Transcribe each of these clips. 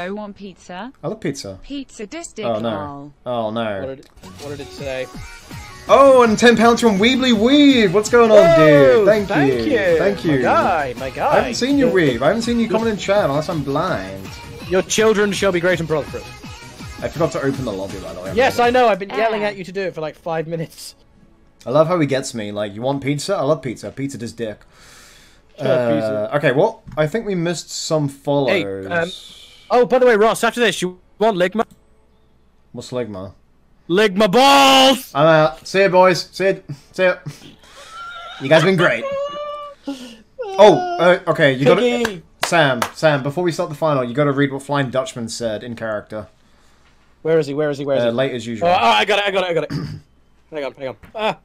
I want pizza. I love pizza. Pizza district. Oh no. Oh no. What did it say? Oh, and £10 from Weebly Weeb. What's going on, dude? Thank you. Thank you. My guy. I haven't seen you, Weeb. I haven't seen you comment in chat unless I'm blind. Your children shall be great and prosperous. I forgot to open the lobby, by the way. Yes, I know. I've been yelling at you to do it for like 5 minutes. I love how he gets me. Like, you want pizza? I love pizza. Pizza does dick. Okay, well, I think we missed some follows. Hey, oh, by the way, Ross, after this, you want Ligma? What's Ligma? Ligma balls! I'm out. See ya, boys. See ya. You guys have been great. Okay, you gotta... Sam, before we start the final, you gotta read what Flying Dutchman said in character. Where is he? Late as usual. Oh, I got it. Hang on. Ah.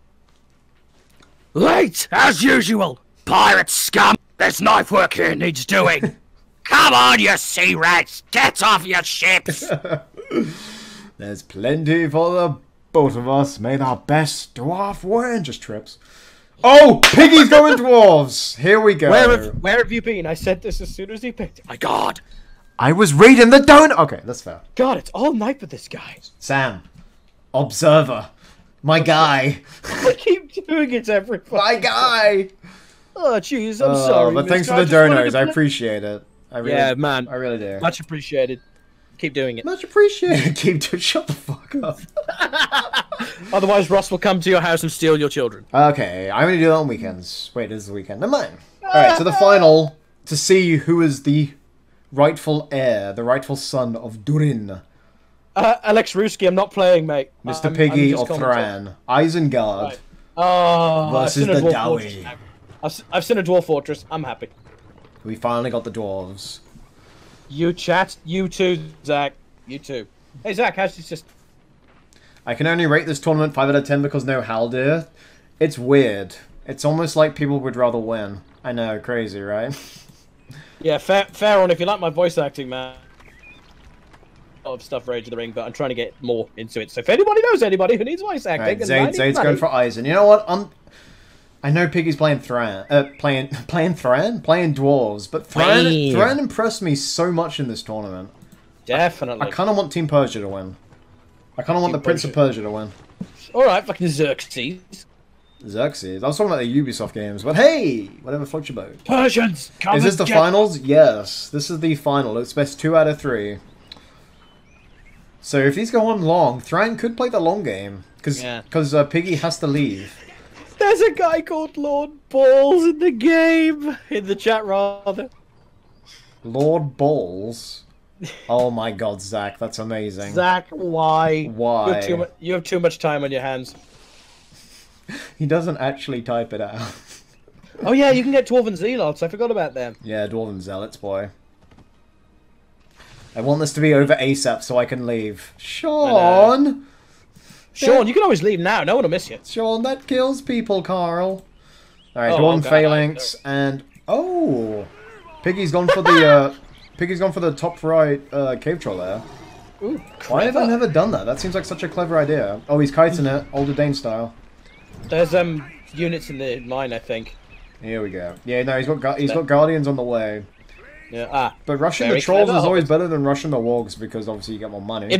Late as usual! Pirate scum! This knife work here needs doing! Come on, you sea rats! Get off your ships! There's plenty for the both of us. May our best dwarf win. Just trips. Oh! Piggy's going dwarves! Here we go. Where have you been? I said this as soon as he picked it. My god! I was reading the donut! Okay, that's fair. God, it's all night with this guy. Sam. Observer. My guy. I keep doing it every time. My guy! Oh, jeez, I'm sorry. But thanks for the donors. I appreciate it. I really do. Much appreciated. Keep doing it. Much appreciated. Shut the fuck up. Otherwise, Ross will come to your house and steal your children. Okay, I'm going to do that on weekends. Wait, this is the weekend. Never mind. Alright, so the final to see who is the rightful heir, the rightful son of Durin. Alex Ruski, I'm not playing, mate. Mr. Piggy or Thran. Isengard versus the Dowie. I've seen a dwarf fortress. I'm happy. We finally got the dwarves. You chat. You too, Zach. You too. Hey, Zach, how's this just... I can only rate this tournament 5 out of 10 because no Haldir. It's weird. It's almost like people would rather win. I know, crazy, right? Yeah, fair on if you like my voice acting, man. A lot of stuff for Age of the Ring, but I'm trying to get more into it. So if anybody knows anybody who needs voice acting... Right, Zayd's going for Eisen. You know what? I know Piggy's playing Thran, playing dwarves, but Thran impressed me so much in this tournament. Definitely. I kind of want Team Persia to win. I kind of want the Prince of Persia to win. All right, fucking Xerxes. I was talking about the Ubisoft games, but hey, whatever floats your boat. Persians, come. Is this the finals? Yes, this is the final. It's best 2 out of 3. So if these go on long, Thran could play the long game because Piggy has to leave. There's a guy called Lord Balls in the game! In the chat, rather. Lord Balls? Oh my god, Zach, that's amazing. Zach, why? Why? You have too much time on your hands. He doesn't actually type it out. Oh yeah, you can get Dwarven Zealots, I forgot about them. Yeah, Dwarven Zealots, boy. I want this to be over ASAP so I can leave. Sean! Sean, you can always leave now. No one will miss you. Sean, that kills people, Carl. All right, Dawn Phalanx and Piggy's gone for the top right cave troll there. Ooh, why have I never done that? That seems like such a clever idea. Oh, he's kiting it, older Dane style. There's units in the mine, I think. Here we go. Yeah, no, he's got guardians on the way. Yeah, but rushing the trolls is always better than rushing the wargs because obviously you get more money.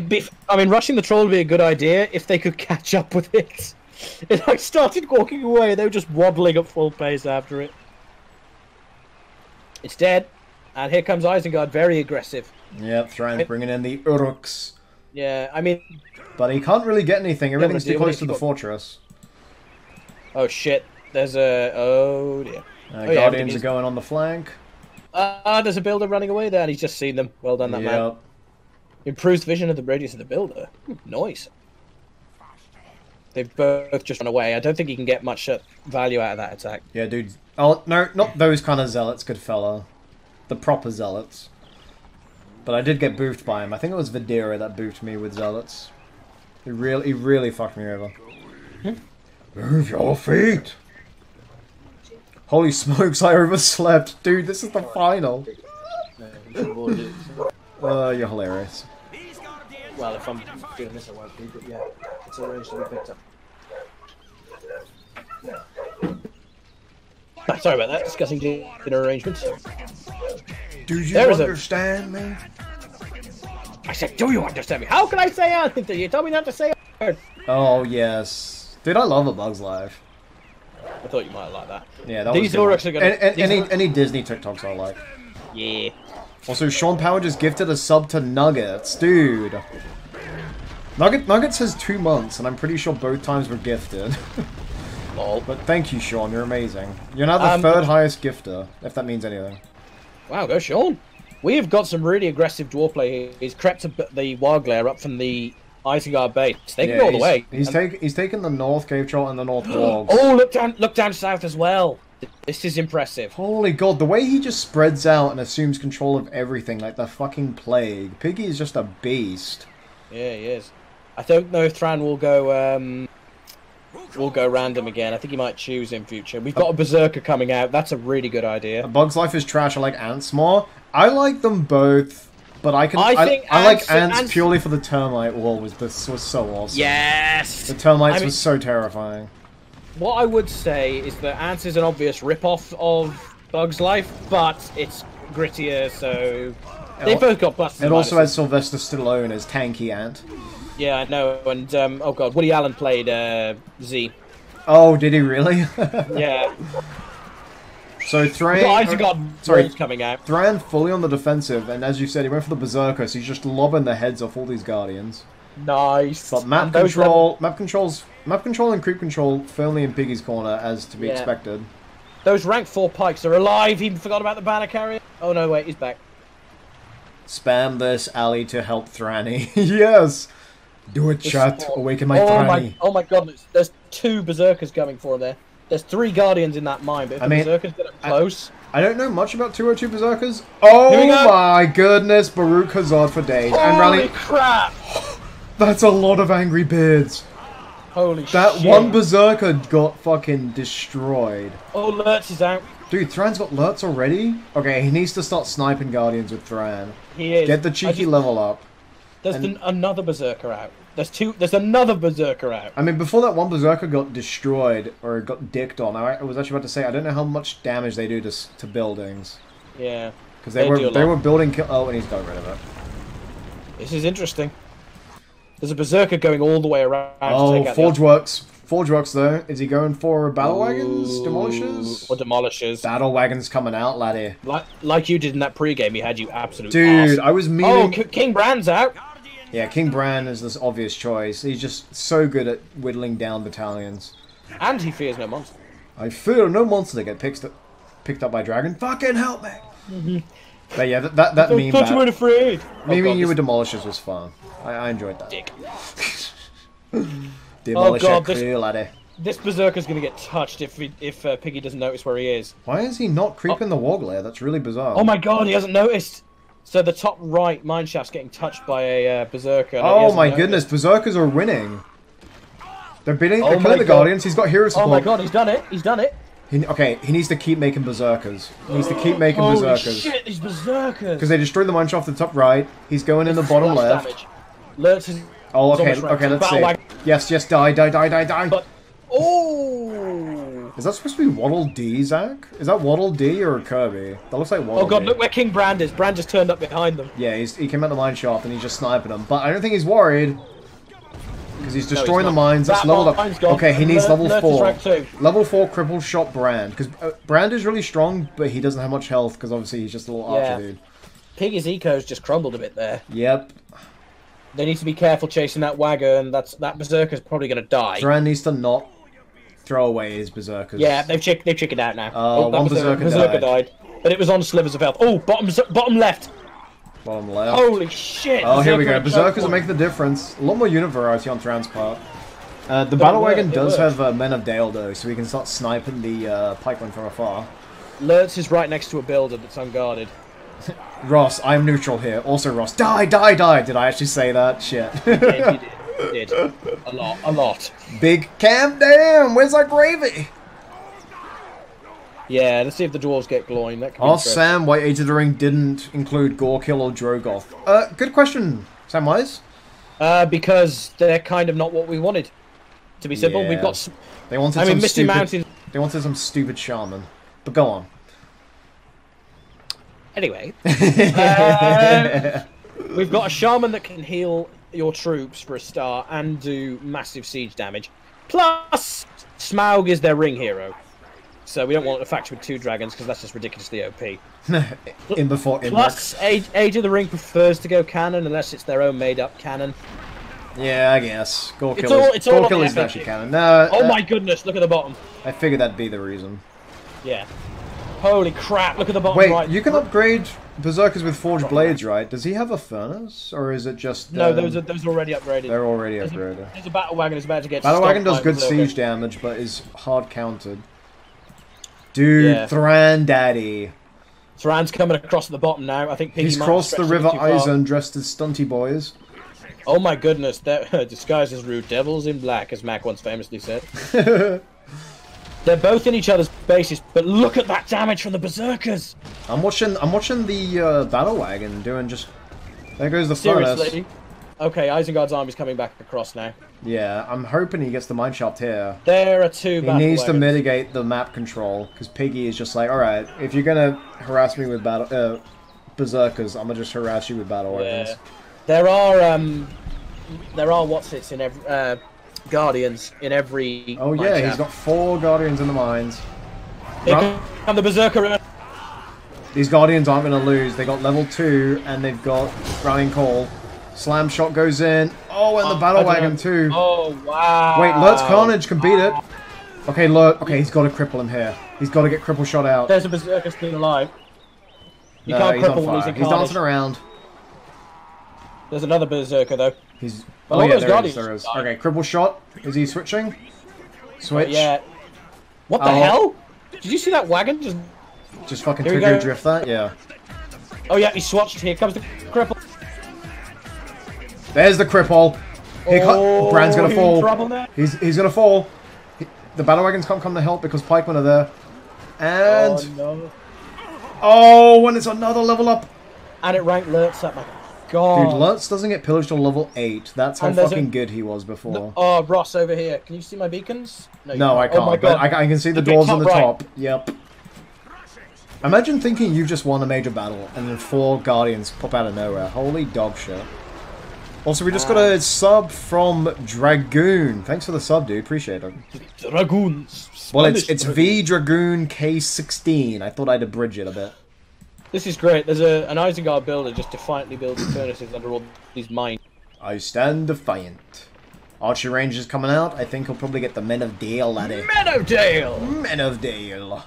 Rushing the troll would be a good idea if they could catch up with it. If I started walking away, they were just waddling at full pace after it. It's dead. And here comes Isengard, very aggressive. Yeah, trying to bring in the Uruks. Yeah, I mean... But he can't really get anything. Everything's too close to the fortress. Oh, shit. There's a... Oh, dear. Guardians are going on the flank. There's a builder running away there, and he's just seen them. Well done, that man. Improves vision of the radius of the builder. Nice. They've both just run away. I don't think he can get much value out of that attack. Yeah, dude. Oh, no, not those kind of zealots, good fella. The proper zealots. But I did get boofed by him. I think it was Videra that boofed me with zealots. He really fucked me over. Move your feet! Holy smokes, I overslept. Dude, this is the final. You're hilarious. Well, if I'm doing this, I won't be, but yeah, it's arranged to be picked up. Sorry about that, discussing dinner arrangements. Do you understand me? I said, do you understand me? How can I say anything to you? You told me not to say a word. Oh, yes. Dude, I love A Bug's Life. I thought you might like that. Yeah, that these was good. Are gonna, and, any Disney TikToks I like. Yeah. Also, Sean Power just gifted a sub to Nuggets. Dude. Nuggets has 2 months, and I'm pretty sure both times were gifted. Lol. But thank you, Sean. You're amazing. You're now the third highest gifter, if that means anything. Wow, go Sean. We've got some really aggressive dwarf play here. He's crept the Wild Glare up from the Isengard base. They can go all the way. He's taken the North Cave Troll and the North Dogs. Oh, look down south as well. This is impressive. Holy God, the way he just spreads out and assumes control of everything like the fucking plague. Piggy is just a beast. Yeah, he is. I don't know if Thran will go random again. I think he might choose in future. We've got a Berserker coming out. That's a really good idea. A Bug's Life is trash. I like ants more. I like them both, but I like ants purely for the termite wall. This was so awesome. Yes! The termites was so terrifying. What I would say is that ants is an obvious rip-off of Bug's Life, but it's grittier, so... They both got busted. It also has Sylvester Stallone as Tanky Ant. Yeah, I know, and, oh god, Woody Allen played, Z. Oh, did he really? Yeah. So, Thran fully on the defensive, and as you said, he went for the Berserkers, so he's just lobbing the heads off all these Guardians. Nice. But map control and creep control firmly in Piggy's corner, as to be expected. Those rank 4 pikes are alive, he forgot about the banner carrier. Oh no, wait, he's back. Spam this alley to help Thranny. Yes! Do it, chat. Awaken my Thranny. Oh my god, there's 2 Berserkers coming for him there. There's 3 Guardians in that mine, but if the Berserkers get up close... I don't know much about 202 Berserkers. Oh my goodness, Baruch Hazard for days. Holy crap! That's a lot of angry beards. Holy shit. That one Berserker got fucking destroyed. Oh, Lurtz is out. Dude, Thran's got Lurtz already? Okay, he needs to start sniping Guardians with Thran. He is. Get the cheeky level up. There's another Berserker out. There's another Berserker out. I mean, before that one Berserker got destroyed, or got dicked on, I was actually about to say, I don't know how much damage they do to buildings. Yeah. Because they were building... Oh, and he's got rid of it. This is interesting. There's a Berserker going all the way around. Oh, Forgeworks, though. Is he going for battle wagons? Demolishers? Or demolishers. Battle wagons coming out, laddie. Like you did in that pregame, he had you absolutely. Dude, awesome. I was meaning... Oh, King Brand's out. Yeah, King Brand is this obvious choice. He's just so good at whittling down battalions. And he fears no monster. I fear no monster to get picked up by dragon. Fucking help me! Mm-hmm. But yeah, that meme... I thought you weren't afraid. Memeing you with demolishers was fun. I enjoyed that. Dick. Demolish this Berserker's going to get touched if Piggy doesn't notice where he is. Why is he not creeping the wall glare? That's really bizarre. Oh my god, he hasn't noticed. So the top right mineshaft's getting touched by a Berserker. Oh my goodness, Berserkers are winning. They're beating the Guardians. He's got hero support. Oh my god, he's done it. He's done it. He needs to keep making Berserkers. He needs to keep making Berserkers. Holy shit, these Berserkers. Because they destroy the mineshaft to the top right. He's going in the bottom left. Lurtz is... Oh, okay, let's see. Yes, die. But, oh! Is that supposed to be Waddle Dee, Zach? Is that Waddle Dee or Kirby? That looks like Waddle Dee. Oh god, look where King Brand is. Brand just turned up behind them. Yeah, he came out the mine shaft and he's just sniping them. But I don't think he's worried. Because he's destroying the mines. That's leveled up. Okay, he needs level 4. Level 4 cripple shot Brand. Because Brand is really strong, but he doesn't have much health because obviously he's just a little archer dude. Piggy's eco's just crumbled a bit there. Yep. They need to be careful chasing that wagon. That Berserker's probably going to die. Thran needs to not throw away his Berserkers. Yeah, they've chickened out now. One Berserker died. But it was on slivers of health. Oh, bottom left. Bottom left. Holy shit. Oh, here we go. Berserkers will make the difference. A lot more unit variety on Thran's part. The battle wagon does have Men of Dale, though, so we can start sniping the pikemen from afar. Lurtz is right next to a builder that's unguarded. Ross, I'm neutral here. Also, Ross, die! Did I actually say that? Shit. Yeah, you did. You did. A lot. Big Cam, damn! Where's our gravy? Yeah, let's see if the dwarves get glowing. That could be interesting. Sam, why Age of the Ring didn't include Gorkill or Drogoth? Good question, Samwise. Because they're kind of not what we wanted. To be simple, we've got. They wanted They wanted some stupid shaman. But go on. Anyway, We've got a shaman that can heal your troops for a start and do massive siege damage. Plus, Smaug is their ring hero. So we don't want a faction with two dragons because that's just ridiculously OP. In before in plus, Age of the Ring prefers to go canon unless it's their own made-up canon. Yeah, I guess. Gore Kill isn't actually canon. No, oh my goodness, look at the bottom. I figured that'd be the reason. Yeah. Holy crap, look at the bottom right. Wait, you can upgrade Berserkers with Forged Blades, right? Does he have a furnace? Or is it just... No, those are already upgraded. They're already upgraded. There's a Battle Wagon is about to get... Battle Wagon does good siege damage, but is hard countered. Dude, yeah. Thran Daddy. Thran's coming across the bottom now. I think Piggy he's crossed the River Izon dressed as stunty boys. Oh my goodness, that disguised as rude devils in black, as Mac once famously said. They're both in each other's bases, but look at that damage from the Berserkers. I'm watching the Battle Wagon doing just. There goes the furnace. Seriously? Okay, Isengard's army's coming back across now. Yeah, I'm hoping he gets the mine shaft here. There are two battle wagons. He needs to mitigate the map control, because Piggy is just like, alright, if you're going to harass me with battle berserkers, I'm going to just harass you with battle wagons. Yeah. There are what's-its in every... guardians in every... Oh yeah, he's got four guardians in the mines. And the berserker... These guardians aren't going to lose. They got level 2, and they've got Drowning Call. Slam shot goes in. Oh, and the battle wagon too. Oh, wow. Wait, Lurtz Carnage can beat it. Okay, Lurtz. Okay, he's got to cripple him here. He's got to get cripple shot out. There's a berserker still alive. You can't cripple when he's in Carnage. He's dancing around. There's another berserker though. He's. Oh yeah, there is. Okay, cripple shot. Is he switching? Switch. Yeah. What the hell? Did you see that wagon? Just fucking trigger drift that. Yeah. Oh yeah, he swatched. Here comes the cripple. There's the cripple. Oh, Brand's gonna fall. He's gonna fall. The battle wagons can't come to help because pikemen are there. And oh, and it's another level up. And it ranked Lurtz up. My God. Dude, Lurtz doesn't get pillaged till level 8. That's how fucking good he was before. Oh, Ross over here. Can you see my beacons? No, I can't. Oh my God. But I can see the doors on the top. Yep. Imagine thinking you just won a major battle and then 4 guardians pop out of nowhere. Holy dog shit. Also, we just got a sub from Dragoon. Thanks for the sub, dude. Appreciate it. Dragoon. Spanish well, it's V Dragoon K16. I thought I'd abridge it a bit. This is great. There's an Isengard builder just defiantly building furnaces under all these mines. I stand defiant. Archer Ranger's coming out. I think he'll probably get the Men of Dale, laddie. Men of Dale! Men of Dale.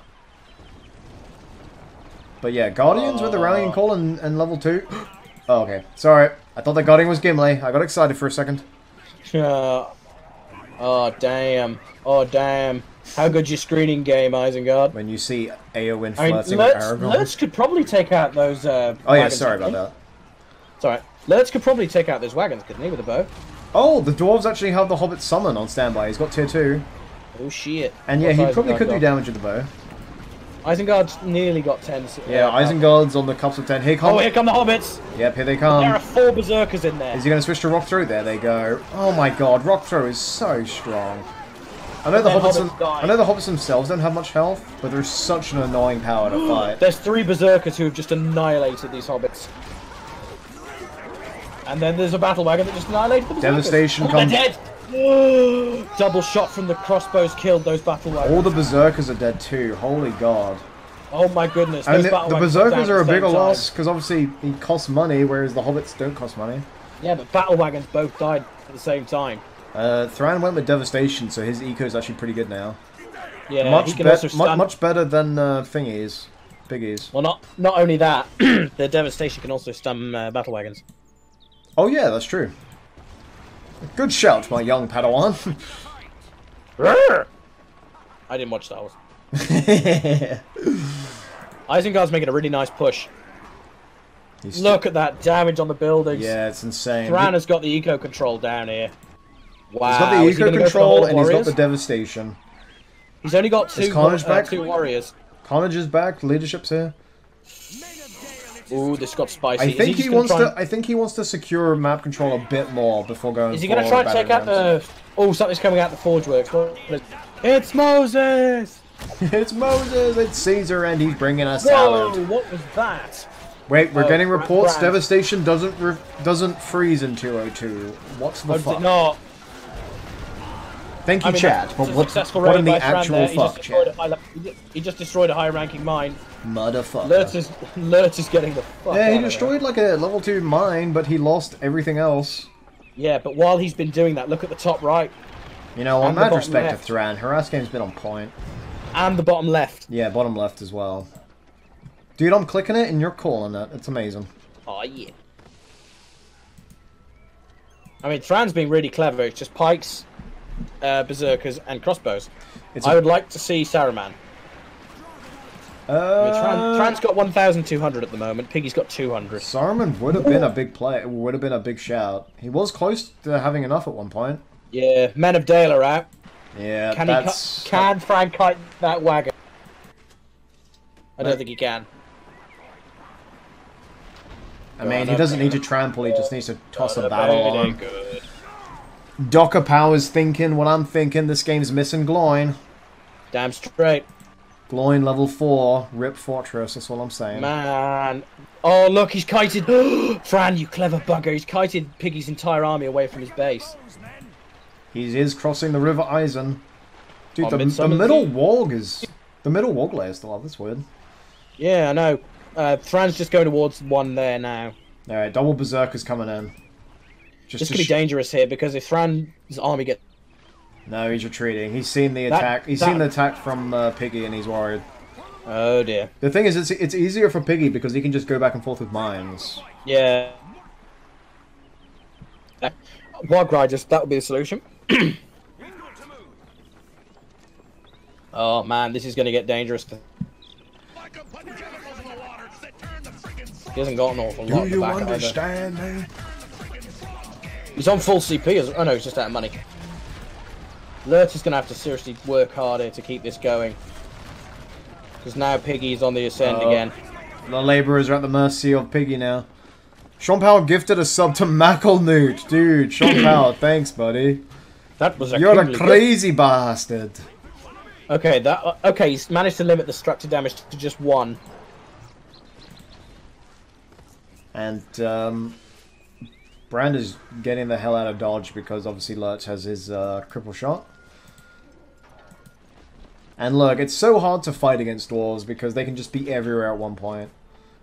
But yeah, Guardians with the Rallying Call and level 2. Oh, okay. Sorry. I thought that guardian was Gimli. I got excited for a second. Oh, damn. Oh, damn. How good's your screening game, Isengard? When you see Éowyn flirting with Aragorn. Lurtz could probably take out those oh, yeah, sorry about that. It's alright. Lurtz could probably take out those wagons, couldn't he, with a bow? Oh, the dwarves actually have the Hobbit Summon on standby. He's got tier 2. Oh, shit. And yeah, he probably could do damage with the bow. Isengard's nearly got 10. Yeah, Isengard's on the cups of 10. Here come. Oh, here come the hobbits. Yep, here they come. There are 4 berserkers in there. Is he going to switch to rock throw? There they go. Oh my God, rock throw is so strong. I know the hobbits themselves don't have much health, but there's such an annoying power to fight. There's 3 berserkers who have just annihilated these hobbits. And then there's a battle wagon that just annihilated the berserkers. Devastation comes. They're dead. Double shot from the crossbows killed those battle wagons. All the berserkers are dead too. Holy God. Oh my goodness. And the berserkers are a bigger loss because obviously he costs money, whereas the hobbits don't cost money. Yeah, but battle wagons both died at the same time. Thran went with devastation, so his eco is actually pretty good now. Yeah, much better than thingies, biggies. Well, not only that, the devastation can also stun battle wagons. Oh yeah, that's true. Good shout, my young Padawan. I didn't watch that one. Isengard's making a really nice push. Look at that damage on the buildings. Yeah, it's insane. Thran has got the eco control down here. Wow. He's got the eco control and he's got the devastation. He's only got 2 warriors. Carnage is back. Leadership's here. Ooh, this got spicy. I think he wants to secure map control a bit more before going. Is he going to try and take out the? Oh, something's coming out the Forgeworks. It's Moses. It's Moses. It's Caesar, and he's bringing us salad. Whoa! What was that? Wait, we're getting reports. Brand. Devastation doesn't freeze in 202. What's the fuck? Not. Thank you, chat. But what in the actual fuck, chat? He just destroyed a high-ranking mine. Motherfucker. Lurtz is getting the fuck. Yeah, he destroyed like a level 2 mine, but he lost everything else. Yeah, but while he's been doing that, look at the top right. You know, on that respect to Thran, her ass game's been on point. And the bottom left. Yeah, bottom left as well. Dude, I'm clicking it and you're calling it. It's amazing. Oh yeah. I mean, Thran's being really clever. It's just pikes, berserkers, and crossbows. I would like to see Saruman. I mean, Thran's got 1,200 at the moment. Piggy's got 200. Saruman would have been a big play. Would have been a big shout. He was close to having enough at one point. Yeah, Men of Dale are out. Yeah, can Thran kite that wagon? I don't think he can. I mean, he doesn't need to trample, he just needs to toss a battle on. Docker Power's thinking what I'm thinking, this game's missing Gloin. Damn straight. Gloin level 4, rip Fortress, that's all I'm saying. Man. Oh, look, he's kited. Thran, you clever bugger, he's kited Piggy's entire army away from his base. He is crossing the River Isen. Dude, the middle wall is... The middle wall layer is still up, that's weird. Yeah, I know. Thran's just going towards one there now. Alright, double Berserker's coming in. This could be dangerous here, because if Thran's army gets... No, he's retreating. He's seen the attack. He's seen the attack from Piggy, and he's worried. Oh dear. The thing is, it's easier for Piggy, because he can just go back and forth with mines. Yeah. Black Riders, that would be the solution. Oh man, this is going to get dangerous. He hasn't got an awful lot. Do you understand me? He's on full CP. Oh no, he's just out of money. Lurtz is going to have to seriously work harder to keep this going. Because now Piggy's on the ascend again. The laborers are at the mercy of Piggy now. Sean Powell gifted a sub to Macklenude. Dude, Sean Powell, thanks buddy. That was a You're a crazy gift. Bastard. Okay, okay, he's managed to limit the structure damage to just one. And Brand is getting the hell out of dodge because obviously Lurtz has his cripple shot. And look, it's so hard to fight against dwarves because they can just be everywhere at one point.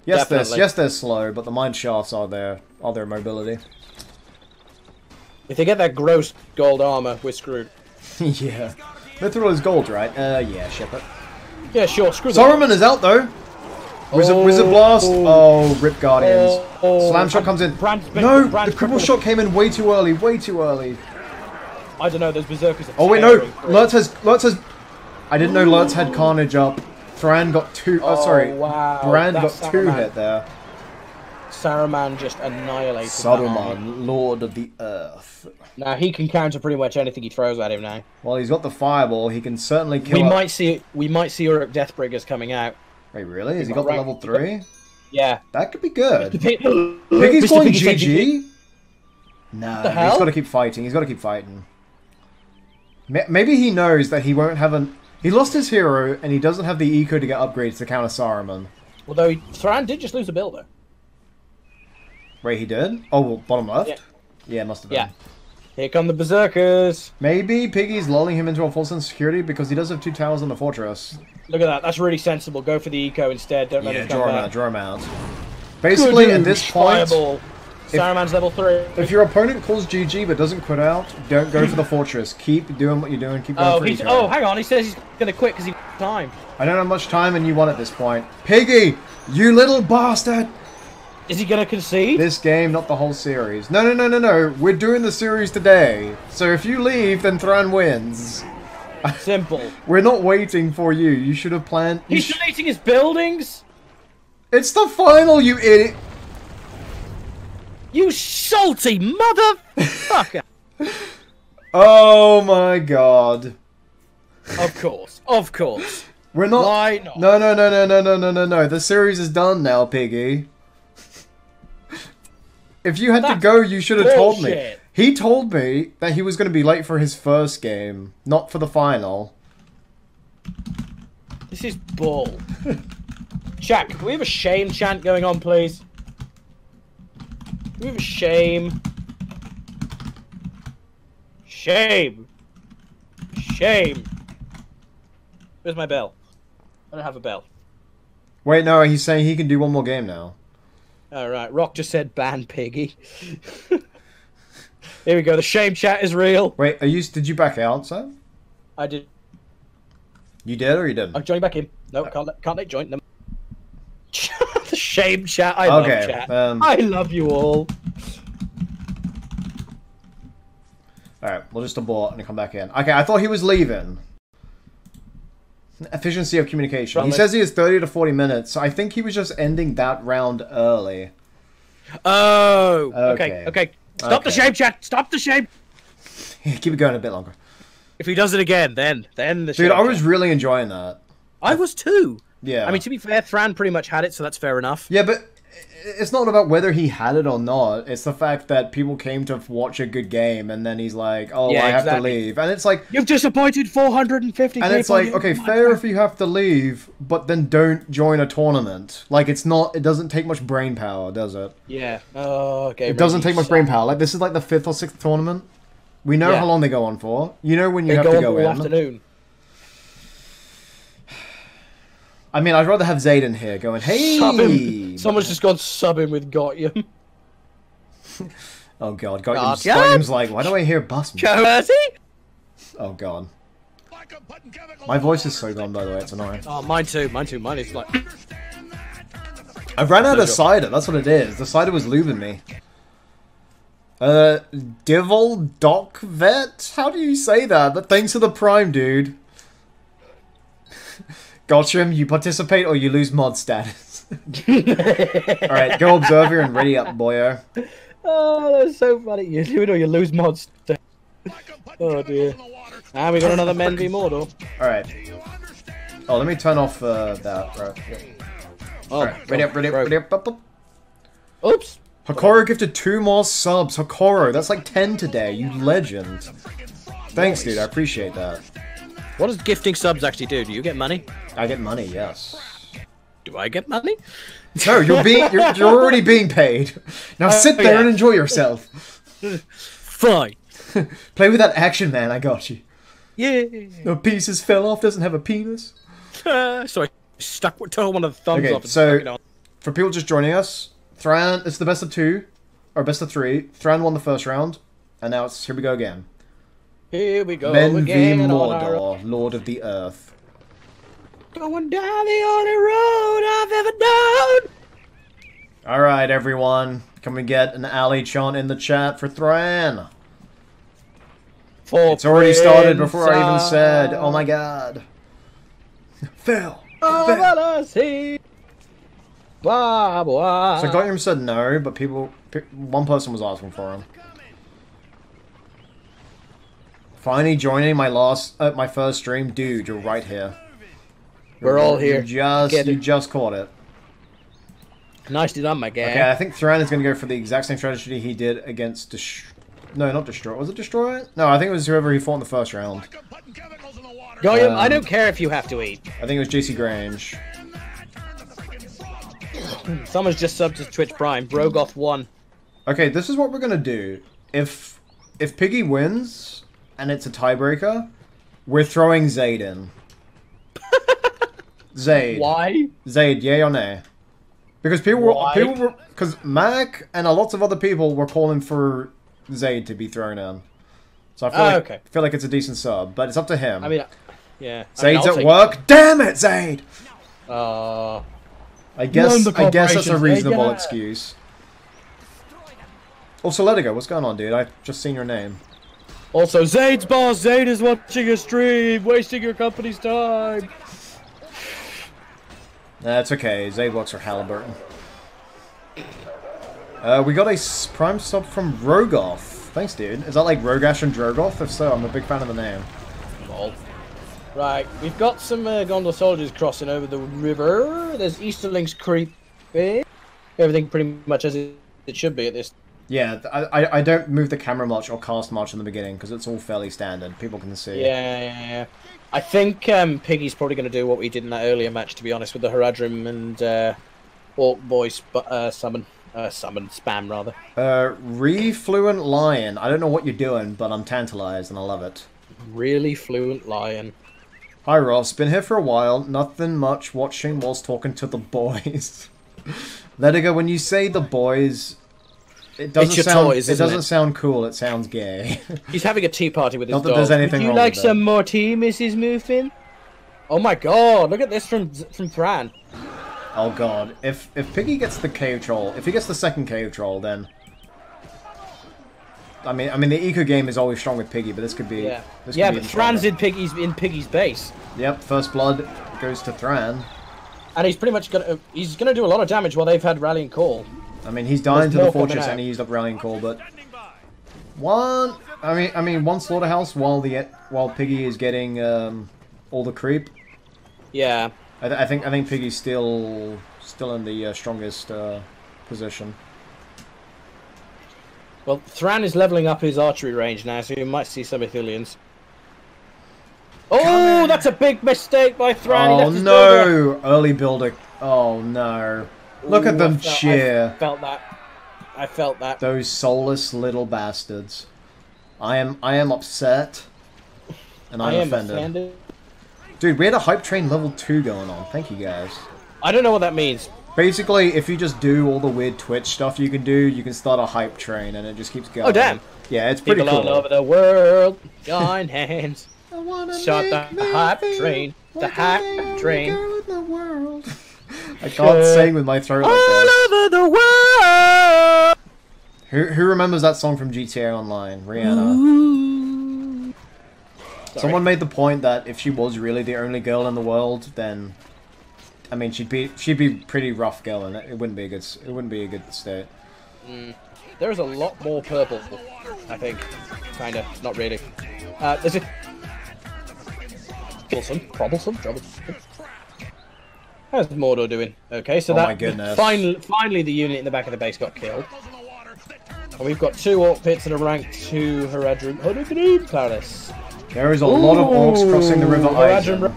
Yes, they're slow, but the mine shafts are their mobility. If they get that gross gold armor, we're screwed. Yeah. Mithril is gold, right? Yeah, Shepard. Yeah, sure, screw that. Saruman is out, though. Wizard Blast. Oh, Rip Guardians. Slam Shot comes in. No, the Cripple Shot came in way too early, way too early. I don't know, those Berserkers are terrible. No, Lurtz has... I didn't know Lurtz had Carnage up. Thran got two... Oh, sorry. Wow. Brand got two hit there. Saruman just annihilated Saruman, Lord of the Earth. Now he can counter pretty much anything he throws at him now. Well, he's got the fireball. He can certainly kill. We might see Uruk Deathbringers coming out. Wait, really? Has he got the level 3? Yeah. That could be good. Piggy's going GG. No, he's got to keep fighting. He's got to keep fighting. Maybe he knows that he won't have an. He lost his hero, and he doesn't have the eco to get upgrades to counter Saruman. Although Thran did just lose a builder. Wait, he did? Oh, well, bottom left? Yeah, must have been. Yeah. Here come the Berserkers. Maybe Piggy's lulling him into a false insecurity because he does have two towers on the fortress. Look at that. That's really sensible. Go for the eco instead. Don't let him come back. Yeah, draw him out. Basically, at this point... Saruman's level 3. If your opponent calls GG but doesn't quit out, don't go for the fortress. Keep doing what you're doing. Keep going for eco. Oh, hang on. He says he's going to quit because he has time. I don't have much time and you won at this point. Piggy, you little bastard! Is he going to concede? This game, not the whole series. No, no, no, no, no. We're doing the series today. So if you leave, then Thran wins. Simple. We're not waiting for you. You should have planned... He's deleting his buildings? It's the final, you idiot. You salty motherfucker. Oh, my God. Of course. Of course. We're not... Why not? No, no, no, no, no, no, no, no, no. The series is done now, Piggy. If you had to go, you should have told me. He told me that he was going to be late for his first game, not for the final. This is bull. Jack, can we have a shame chant going on, please? Can we have a shame? Shame. Shame. Where's my bell? I don't have a bell. Wait, no, he's saying he can do one more game now. Alright, Rock just said ban Piggy. Here we go, the shame chat is real. Wait, did you back out, Sam? I did. You did or you didn't? I'm joining back in. No, can't let join them. The shame chat, I love chat. I love you all. Alright, we'll just abort and come back in. Okay, I thought he was leaving. Efficiency of communication. He says he is 30 to 40 minutes, so I think he was just ending that round early. Oh! Okay, okay. Stop the shame chat! Stop the shame! Keep it going a bit longer. If he does it again, then the shame chat. Dude, I was really enjoying that. I was too! Yeah. I mean, to be fair, Thran pretty much had it, so that's fair enough. Yeah, but it's not about whether he had it or not. It's the fact that people came to watch a good game, and then he's like, "Oh, yeah, I have to leave," and it's like, "You've disappointed 450 people." And it's like, "Okay, fair if you have to leave, but then don't join a tournament." Like, it's not. It doesn't take much brain power, does it? Yeah. Oh, okay. It doesn't take much brain power. Like, this is like the 5th or 6th tournament. We know how long they go on for. You know when you have to go in. Afternoon. I mean, I'd rather have Zayden here going, "Hey!" Sub him. Someone's just gone sub him with Gotyam. Oh god, Gotyam's like, why do I hear Busman? Oh god. My voice is so gone, by the way, it's annoying. Oh, mine too, mine too, mine is like... I ran out of cider, that's what it is. The cider was lubing me. Divil Doc Vet? How do you say that? But thanks to the Prime, dude. Gotham, you participate or you lose mod status. Alright, go Observer and ready up, boyo. Oh, that's so funny. You do it or you lose mod status. Oh, dear. And we got another Men v. Mordor. Alright. Oh, let me turn off that. Right. Oh, right. Ready up, ready up, ready up. Oops. Hakoro gifted 2 more subs. Hakoro, that's like 10 today. You legend. Thanks, dude. I appreciate that. What does gifting subs actually do? Do you get money? I get money, yes. Do I get money? No, you're already being paid. Now sit there and enjoy yourself. Fine. Play with that action, man. I got you. Yeah. No pieces fell off. Doesn't have a penis. So I tore one of the thumbs off. And stuck it on. For people just joining us, Thran, it's the best of 2, or best of 3. Thran won the first round, and now it's here we go again. Here we go Men again v Mordor, Lord of the Earth. Going down the only road I've ever known. Alright, everyone. Can we get an alley chant in the chat for Thran? It's already started before I even said. Oh my god. Phil. So Gotham said no, but one person was asking for him. Finally joining my first stream, dude. You're right here. We're all here. You just caught it. Nicely done, my guy. Okay, I think Thran is going to go for the exact same strategy he did against Destroyer? No, I think it was whoever he fought in the first round. Goyam, I don't care if you have to eat. I think it was JC Grange. Someone's just subbed to Twitch Prime. Brogoth won. Okay, this is what we're going to do. If Piggy wins. And it's a tiebreaker. We're throwing Zayd in. Zayd. Why? Zayd, yay or nay? Because because Mac and lots of other people were calling for Zayd to be thrown in. So I feel feel like it's a decent sub, but it's up to him. I mean, yeah. Zayd's at work. It. Damn it, Zayd! I guess that's a reasonable excuse. Also, Letigo, what's going on, dude? I've just seen your name. Also, Zayd's boss, Zayd is watching a stream, wasting your company's time. That's okay, Zayd works for Halliburton. We got a prime sub from Rogoth. Thanks, dude. Is that like Rogash and Drogoth? If so, I'm a big fan of the name. Lol. Right, we've got some Gondor soldiers crossing over the river. There's Easterlings creeping. Everything pretty much as it should be at this Yeah, I don't move the camera much or cast much in the beginning because it's all fairly standard. People can see. Yeah. I think Piggy's probably going to do what we did in that earlier match, to be honest, with the Haradrim and Orc Boys spam rather. Refluent Lion. I don't know what you're doing, but I'm tantalized and I love it. Really fluent lion. Hi Ross, been here for a while. Nothing much. Watching whilst talking to the boys. Let it go. When you say the boys, it doesn't sound. Toys, it doesn't sound cool. It sounds gay. He's having a tea party with his dog. Not that there's anything wrong with it. Would you like some more tea, Mrs. Muffin? Oh my God! Look at this from Thran. Oh God! If Piggy gets the cave troll, if he gets the second cave troll, then. I mean, the eco game is always strong with Piggy, but this could be. Yeah, but Thran's in Piggy's base. Yep, first blood goes to Thran. And he's pretty much gonna do a lot of damage while they've had rallying call. I mean, he's dying to the fortress and he used up rallying call, but one slaughterhouse while Piggy is getting all the creep. Yeah. I think Piggy's still in the strongest position. Well, Thran is leveling up his archery range now, so you might see some Ithiliens. Oh, that's a big mistake by Thran. Oh, no. Early builder. Oh, no. Look at them cheer. I felt that. Those soulless little bastards. I am upset. And I'm offended. Dude, we had a hype train level 2 going on. Thank you, guys. I don't know what that means. Basically, if you just do all the weird Twitch stuff you can do, you can start a hype train, and it just keeps going. Oh, damn. Yeah, it's pretty cool. People all over the world, join hands. Start the hype train. The hype train. I can't sing with my throat like that. All over the world. Who remembers that song from GTA Online? Rihanna. Sorry. Someone made the point that if she was really the only girl in the world, then... I mean, she'd be pretty rough going. It wouldn't be a good state. Mm. There is a lot more purple, I think. Kinda, not really. There's a troublesome. How's Mordor doing? Okay, so my goodness. Finally, the unit in the back of the base got killed. And we've got 2 orc pits and a rank 2 Haradrim. Haradrim palace. There is a lot of orcs crossing the river.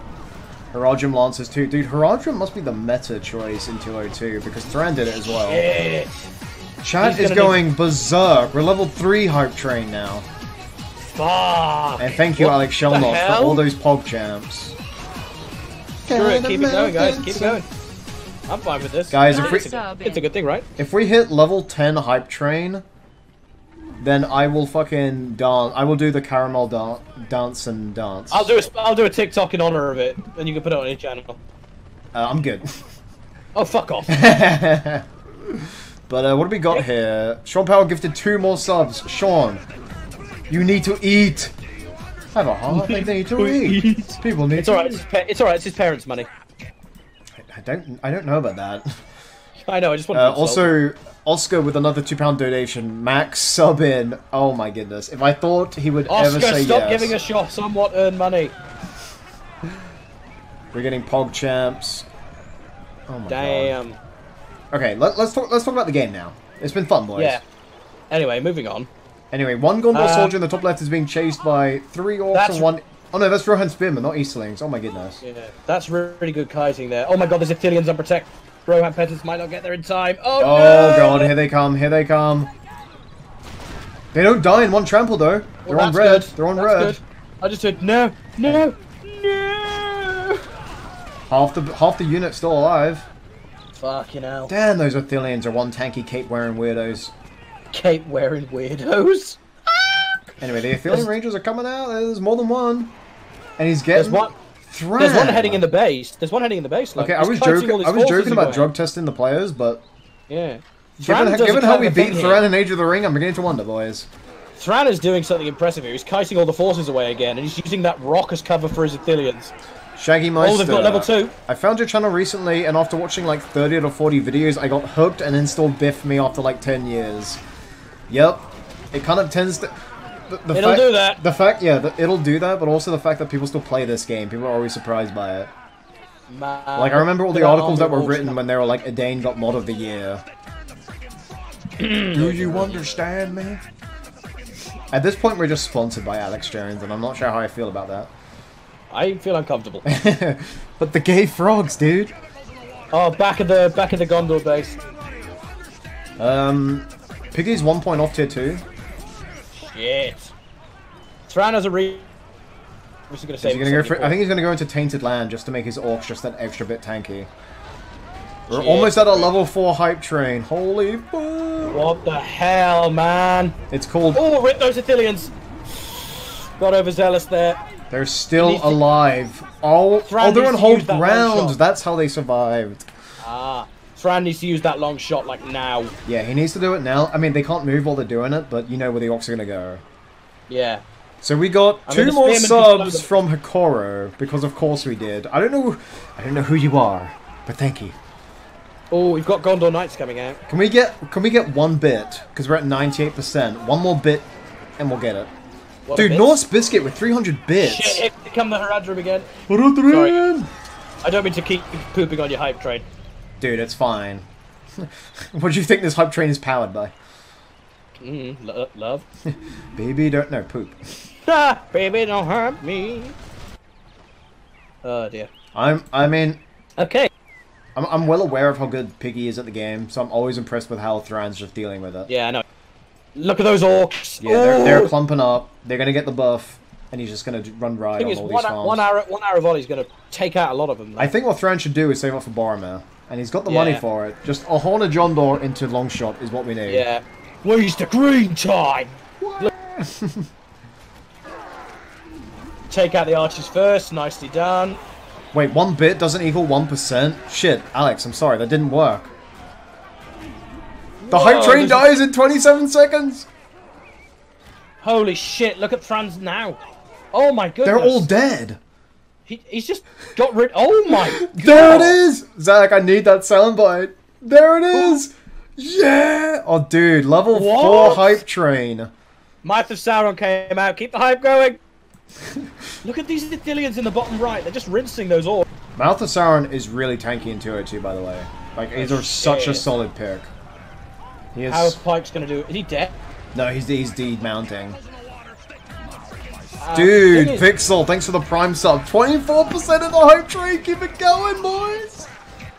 Haradrim Lancers too. Dude, Haradrim must be the meta choice in 202 because Thran did it as well. Shit. Chat is going berserk. We're level 3 hype train now. Fuck. And thank you, Alex Shelnoff, for all those pog champs. Sure, keep it going, guys. Keep it going. I'm fine with this. Guys, it's a good thing, right? If we hit level 10 hype train, then I will fucking dance. I will do the caramel dance. I'll do a TikTok in honor of it, and you can put it on your channel. I'm good. Oh, fuck off. But what have we got here? Sean Powell gifted 2 more subs. Sean, you need to eat. I have a heart. They need to eat. People need. It's alright. It's alright. It's his parents' money. I don't know about that. I know. I just want to also. Oscar with another £2 donation. Max sub in. Oh my goodness. If I thought he would Oscar, ever say yes. Oscar, stop giving us your somewhat earned money. We're getting pog champs. Oh my God. Okay, let's talk about the game now. It's been fun, boys. Yeah. Anyway, moving on. Anyway, 1 Gondor soldier in the top left is being chased by 3 orcs and 1... Oh no, that's Rohan Spearman, not Easterlings. Oh my goodness. Yeah, that's really good kiting there. Oh my God, there's Ithilien's unprotected. Rohan peasants might not get there in time. Oh, no! God, here they come, here they come. They don't die in 1 trample, though. They're on red. Good. They're on red. Good. I just said, no! Half the unit's still alive. Fucking hell. Damn, those Ithiliens are 1 tanky cape-wearing weirdos. Cape-wearing weirdos? Anyway, the Ithilien Rangers are coming out. There's more than 1. And he's getting... There's 1 heading in the base. Like, okay, I was joking about drug testing the players, but yeah, given how we beat Thran in Age of the Ring, I'm beginning to wonder, boys. Thran is doing something impressive here. He's kiting all the forces away again, and he's using that rock as cover for his Ithiliens. Shaggy Meister. Oh, they've got level 2. I found your channel recently, and after watching like 30 or 40 videos, I got hooked and installed Biff Me after like 10 years. Yep, it kind of tends to. It'll do that, but also the fact that people still play this game. People are always surprised by it. Man, like, I remember all the articles that were written when they were like, Adain got mod of the year. Do you understand me? At this point, we're just sponsored by Alex Jones, and I'm not sure how I feel about that. I feel uncomfortable. But the gay frogs, dude. Oh, back of the Gondor base. Piggy's 1 point off tier 2. Shit. Thran has a re. I'm just gonna save him. I think he's gonna go into Tainted Land just to make his orcs just that extra bit tanky. We're almost at a level 4 hype train. Holy fuck! What the hell, man? It's called. Oh, rip those Ithiliens! Got overzealous there. They're still alive. Oh, they're on hold ground. That's how they survived. Ah, Thran needs to use that long shot like now. Yeah, he needs to do it now. I mean, they can't move while they're doing it, but you know where the orcs are gonna go. Yeah. So we got two more subs from Hikoro because of course we did. I don't know who you are, but thank you. Oh, we've got Gondor Knights coming out. Can we get one bit? Because we're at 98%. One more bit, and we'll get it. What, dude, Norse Biscuit with 300 bits. Shit, here come the Haradrim again. Haradrim. I don't mean to keep pooping on your hype train. Dude, it's fine. What do you think this hype train is powered by? Love. Baby, don't poop. Ah, baby, don't hurt me. Oh dear. Okay. I'm well aware of how good Piggy is at the game, so I'm always impressed with how Thran's just dealing with it. Yeah, I know. Look at those orcs! Yeah, they're clumping up. They're gonna get the buff, and he's just gonna run riot on all these farms. One arrow volley's gonna take out a lot of them. Though. I think what Thran should do is save up for Boromir, and he's got the money for it. Just a Horn of Gondor into long shot is what we need. Yeah. Where's the green time? Take out the archers first. Nicely done. Wait, one bit doesn't equal 1%? Shit, Alex, I'm sorry, that didn't work. The hype train dies in 27 seconds! Holy shit, look at Thran's now. Oh my goodness. They're all dead. He's just got rid- Oh my god. There it is! Zach, I need that soundbite. There it is! Yeah! Oh dude, level 4 hype train. Mouth of Sauron came out, keep the hype going! Look at these Ithiliens in the bottom right. They're just rinsing those orcs. Mouth of Sauron is really tanky in 202, by the way. Like, he's such a solid pick. He is... How's Pike's going to do it? Is he dead? No, he's demounting. Dude, Pixel, thanks for the prime sub. 24% of the hype train. Keep it going, boys.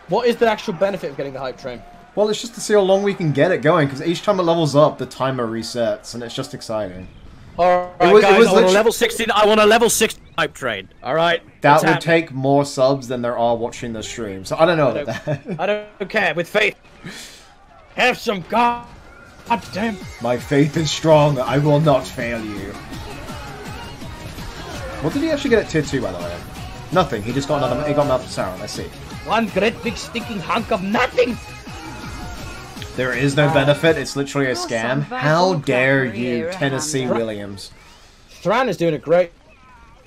What is the actual benefit of getting the hype train? Well, it's just to see how long we can get it going, because each time it levels up, the timer resets, and it's just exciting. Alright guys, I want a level 16. I want a level 6 hype train. Alright. That would take more subs than there are watching the stream. So I don't know about that. I don't care. With faith. Have some God damn. My faith is strong. I will not fail you. What did he actually get at tier 2 by the way? Nothing. He just got another. He got Mouth of Sauron. I see. One great big stinking hunk of nothing. There is no benefit, it's literally a scam. How dare you, Tennessee Williams. Thran is doing a great...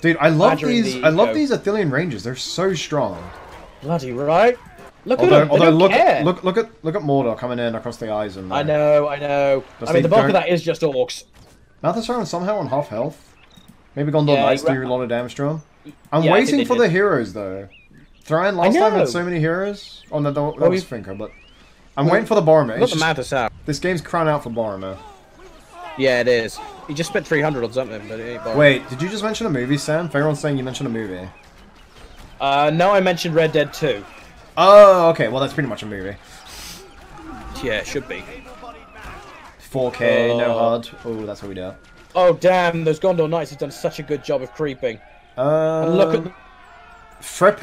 Dude, I love these Ithilien Rangers, they're so strong. Bloody right. Look at them, look at Mordor coming in across the eyes and... I know. I mean, the bulk of that is just orcs. Mouth of Sauron somehow on half health. Maybe Gondor Knights do a lot of damage to him. I'm waiting for the heroes, though. Thran last time had so many heroes. Oh, no, that was Finker, but... I'm waiting for the Boromir. Not the Mouth of Sauron. This game's crying out for Boromir. Yeah, it is. He just spent 300 on something, but it ain't Boromir. Wait, did you just mention a movie, Sam? Everyone's saying you mentioned a movie. No, I mentioned Red Dead 2. Oh, okay. Well, that's pretty much a movie. Yeah, it should be. 4K, no HUD. Oh, that's what we do. Oh, damn. Those Gondor Knights have done such a good job of creeping. And look at... Frepe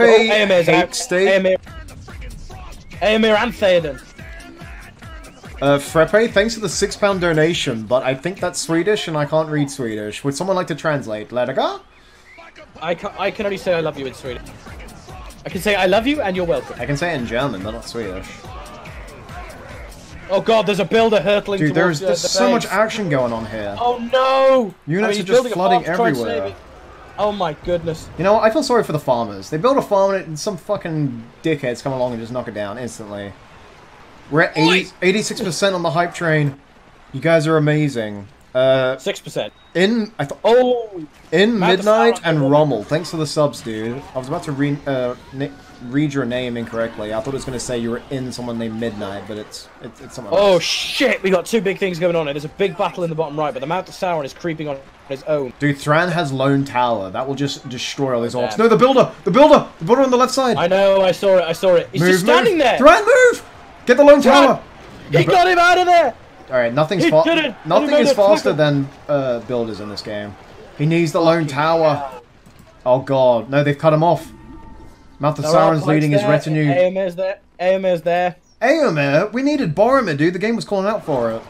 hates Éomer. Éomer and Theoden. Frepe, thanks for the £6 donation, but I think that's Swedish and I can't read Swedish. Would someone like to translate? Ladega? I can only say I love you in Swedish. I can say I love you and you're welcome. I can say it in German, but not Swedish. Oh god, there's a builder hurtling towards there's so much action going on here. Oh no! Units are just flooding everywhere. Oh my goodness. You know what? I feel sorry for the farmers. They build a farm and some fucking dickheads come along and just knock it down instantly. We're at 86% on the hype train. You guys are amazing. 6%. In Midnight and Rommel. Thanks for the subs, dude. I was about to read your name incorrectly. I thought it was going to say you were in someone named Midnight, but it's someone else. Oh shit, we got two big things going on here. There's a big battle in the bottom right, but the Mouth of Sauron is creeping on his own. Dude, Thran has Lone Tower. That will just destroy all these orcs. No, the builder on the left side. I know, I saw it. He's just standing there. Thran, move! Get the Lone Tower! He got him out of there! Alright, nothing is faster than builders in this game. He needs the Lone Tower. Oh god, no, they've cut him off. Mouth of Sauron's leading his retinue. Éomer's there. Éomer's there. Éomer? We needed Boromir, dude. The game was calling out for it.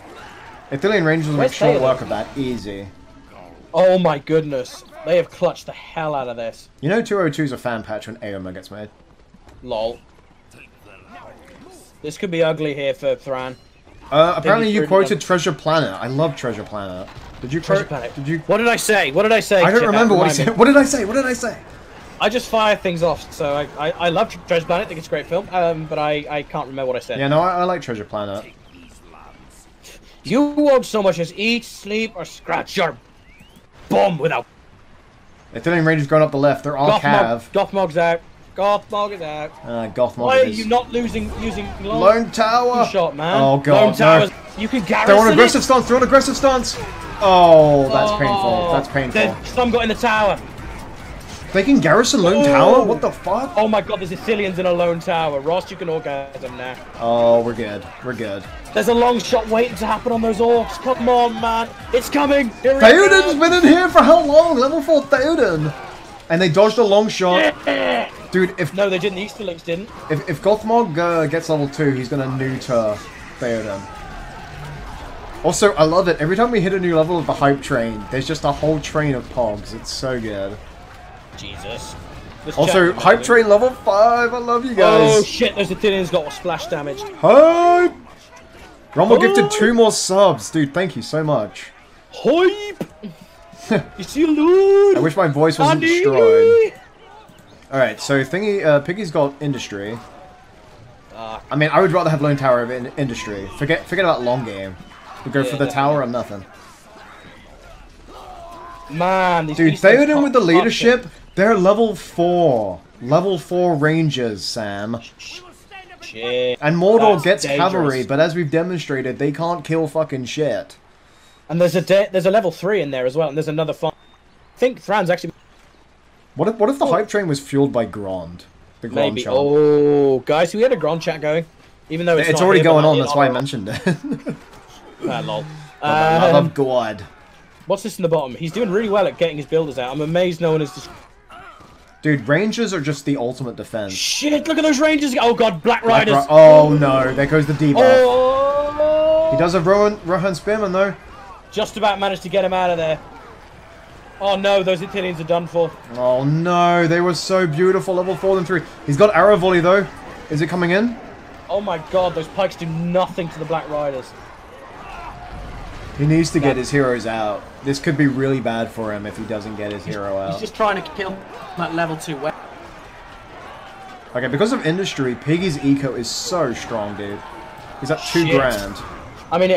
Ithilien Rangers will make short work of that. Easy. Oh my goodness. They have clutched the hell out of this. You know 202's a fan patch when Éomer gets made. Lol. This could be ugly here for Thran. Apparently you quoted Treasure Planet. I love Treasure Planet. Did you? What did I say? What did I say? I don't remember what I said. What did I say? What did I say? I just fire things off, so I love Treasure Planet. I think it's a great film, but I can't remember what I said. Yeah, no, I like Treasure Planet. You won't so much as eat, sleep, or scratch your bum without... Ithilien Rangers going up the left. They're all cav. Gothmog's out. Gothmog is out. Gothmog Why are you not using Lone Tower? Shot, man. Oh, God. Lone Tower. You can garrison it. They're on aggressive stance. They're on aggressive stance. Oh, that's painful. That's painful. Some got in the tower. They can garrison Lone Tower? What the fuck? Oh, my God. There's Ithiliens in a Lone Tower. Ross, you can orgasm now. Oh, we're good. We're good. There's a long shot waiting to happen on those orcs. Come on, man. It's coming. Theoden's been in here for how long? Level 4 Theoden. And they dodged a long shot. Yeah. Dude, if... No, they didn't. The Easterlings didn't. If Gothmog gets level 2, he's going to neuter Theoden. Also, I love it. Every time we hit a new level of the hype train, there's just a whole train of pogs. It's so good. Jesus. Let's also, hype train level 5. I love you guys. Oh, shit. Those Athenians got splash damage. Hype! Rumble gifted 2 more subs. Dude, thank you so much. Hype! I wish my voice wasn't destroyed. Alright, so Piggy's got Industry. I mean, I would rather have Lone Tower over Industry. Forget about long game. We'll go for the tower or nothing. Man, these dude, Theoden with the leadership, they're level 4. Level 4 Rangers, Sam. Shit. And Mordor gets cavalry, but as we've demonstrated, they can't kill fucking shit. And there's a level 3 in there as well, and there's another 5. I think Fran's actually... What if the hype train was fueled by Grand? The Grand Maybe. Chant. Oh, guys, we had a Grand chat going. Even though it's already going on, that's why I mentioned it. Lol. I love God. What's this in the bottom? He's doing really well at getting his builders out. I'm amazed no one is just... Dude, Rangers are just the ultimate defense. Shit, look at those Rangers. Oh, God, Black Riders. Oh, no. There goes the debuff. Oh. He does a Rohan Spearman, though. Just about managed to get him out of there. Oh no, those Ithilians are done for. Oh no, they were so beautiful, level 4 and 3. He's got arrow volley though. Is it coming in? Oh my god, those pikes do nothing to the Black Riders. He needs to get his heroes out. This could be really bad for him if he doesn't get his hero out. He's just trying to kill that level 2 weapon. Okay, because of Industry, Piggy's eco is so strong, dude. He's at 2 grand. I mean,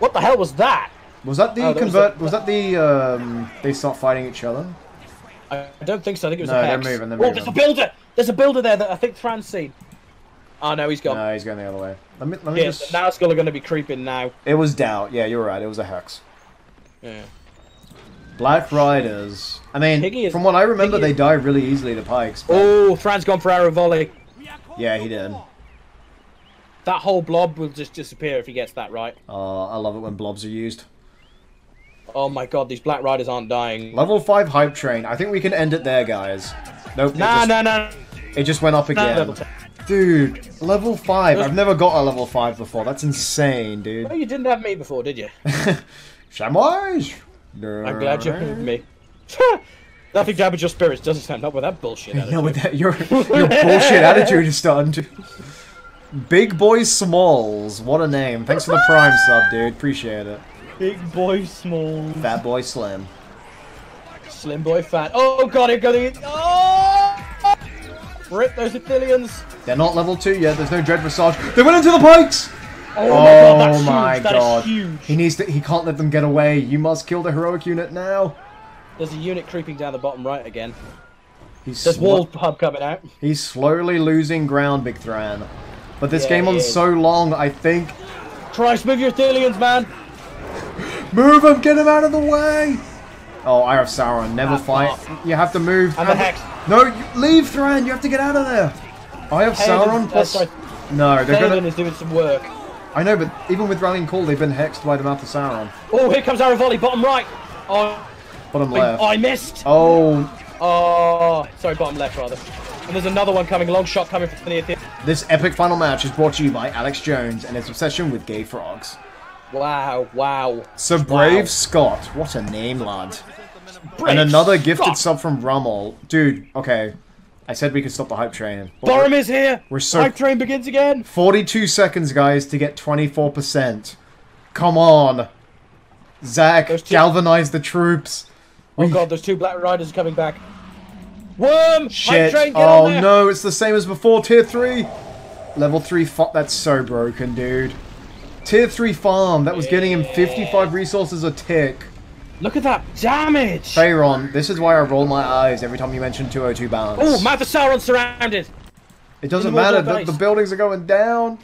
what the hell was that? Was that the they start fighting each other? I don't think so. I think it was a hex. No, they're moving. There's a builder! There's a builder there that I think Thran's seen. Oh, no, he's gone. No, he's going the other way. Let me just... Now it's going to be creeping now. It was doubt. Yeah, you're right. It was a hex. Yeah. Black Riders. I mean, from what I remember, they die really easily to pikes. But... Oh, Thran's gone for arrow volley. Yeah, he did. That whole blob will just disappear if he gets that right. Oh, I love it when blobs are used. Oh my god, these Black Riders aren't dying. Level 5 hype train. I think we can end it there, guys. Nope. No. It just went up again. No, dude, level 5. I've never got a level 5 before. That's insane, dude. Well, you didn't have me before, did you? Shamwise! I'm glad you heard me. Nothing damage your spirits doesn't stand up with that bullshit attitude. No, with that, your bullshit attitude is starting to... Big Boy Smalls. What a name. Thanks for the prime sub, dude. Appreciate it. Big Boy Small. Fat Boy Slim. Slim Boy Fat. Oh god, here go the... Oh! Rip those Ithilians. They're not level 2 yet. There's no Dread Visage. They went into the pikes! Oh my god, that's huge. That is huge. He can't let them get away. You must kill the heroic unit now. There's a unit creeping down the bottom right again. There's Wolf Pub coming out. He's slowly losing ground, Big Thran. But this game on so long, I think... Christ, move your Ithiliens, man! Move him! Get him out of the way! Oh, Eye of Sauron, never fight. Off. You have to move. I'm a hex. No, leave, Thran! You have to get out of there! Eye of Sauron plus... No, they're gonna... Theoden is doing some work. I know, but even with Rallying Call, they've been hexed by the Mouth of Sauron. Oh, here comes Aravoli, bottom right! Oh, bottom left. I missed! Oh... Oh, sorry, bottom left, rather. And there's another one coming, long shot coming from the... This epic final match is brought to you by Alex Jones and his obsession with gay frogs. Wow, wow. So Brave Scott, what a name, lad. Brave and another gifted sub from Rummel. Dude, okay. I said we could stop the hype train. Boromir's here! We're so... Hype train begins again! 42 seconds, guys, to get 24%. Come on! Zach, galvanize the troops! Oh god, there's two Black Riders coming back. Worm! Shit! Hype train, get on there. No, it's the same as before, Tier 3! Level 3, that's so broken, dude. Tier 3 farm, that was getting him 55 resources a tick. Look at that damage! Pharaon, this is why I roll my eyes every time you mention 202 balance. Oh, Mouth of Sauron surrounded! It doesn't matter, the buildings are going down!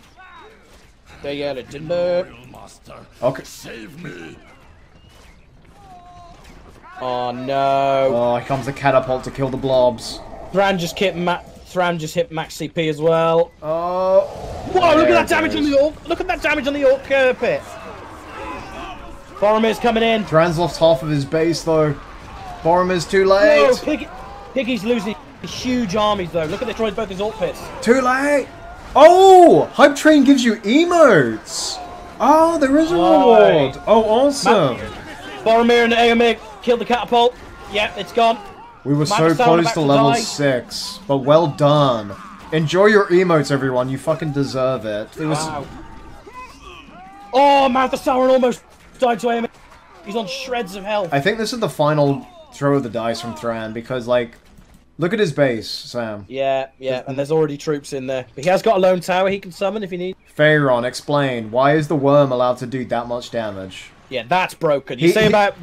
They yell at Timber. Okay. Save me! Oh no! Oh, here comes the catapult to kill the blobs. Thran just hit max CP as well. Oh! Whoa, look at that damage on the Orc! Look at that damage on the Orc pit! Boromir's coming in. Thran's lost half of his base, though. Boromir's too late. No, Piggy's losing huge armies, though. Look at destroying both his orc pits. Too late. Oh, Hype Train gives you emotes. Oh, there is a reward. Oh, awesome. Boromir and Éomer killed the catapult. Yep, it's gone. We were so close to level 6, but well done. Enjoy your emotes, everyone. You fucking deserve it. It was. Wow. Oh, Mouth of Sauron almost... died to him. He's on shreds of health. I think this is the final throw of the dice from Thran because, like, look at his base, Sam. Yeah, yeah, and there's already troops in there. But he has got a lone tower he can summon if he needs. Pharaon, explain. Why is the worm allowed to do that much damage? Yeah, that's broken. You say about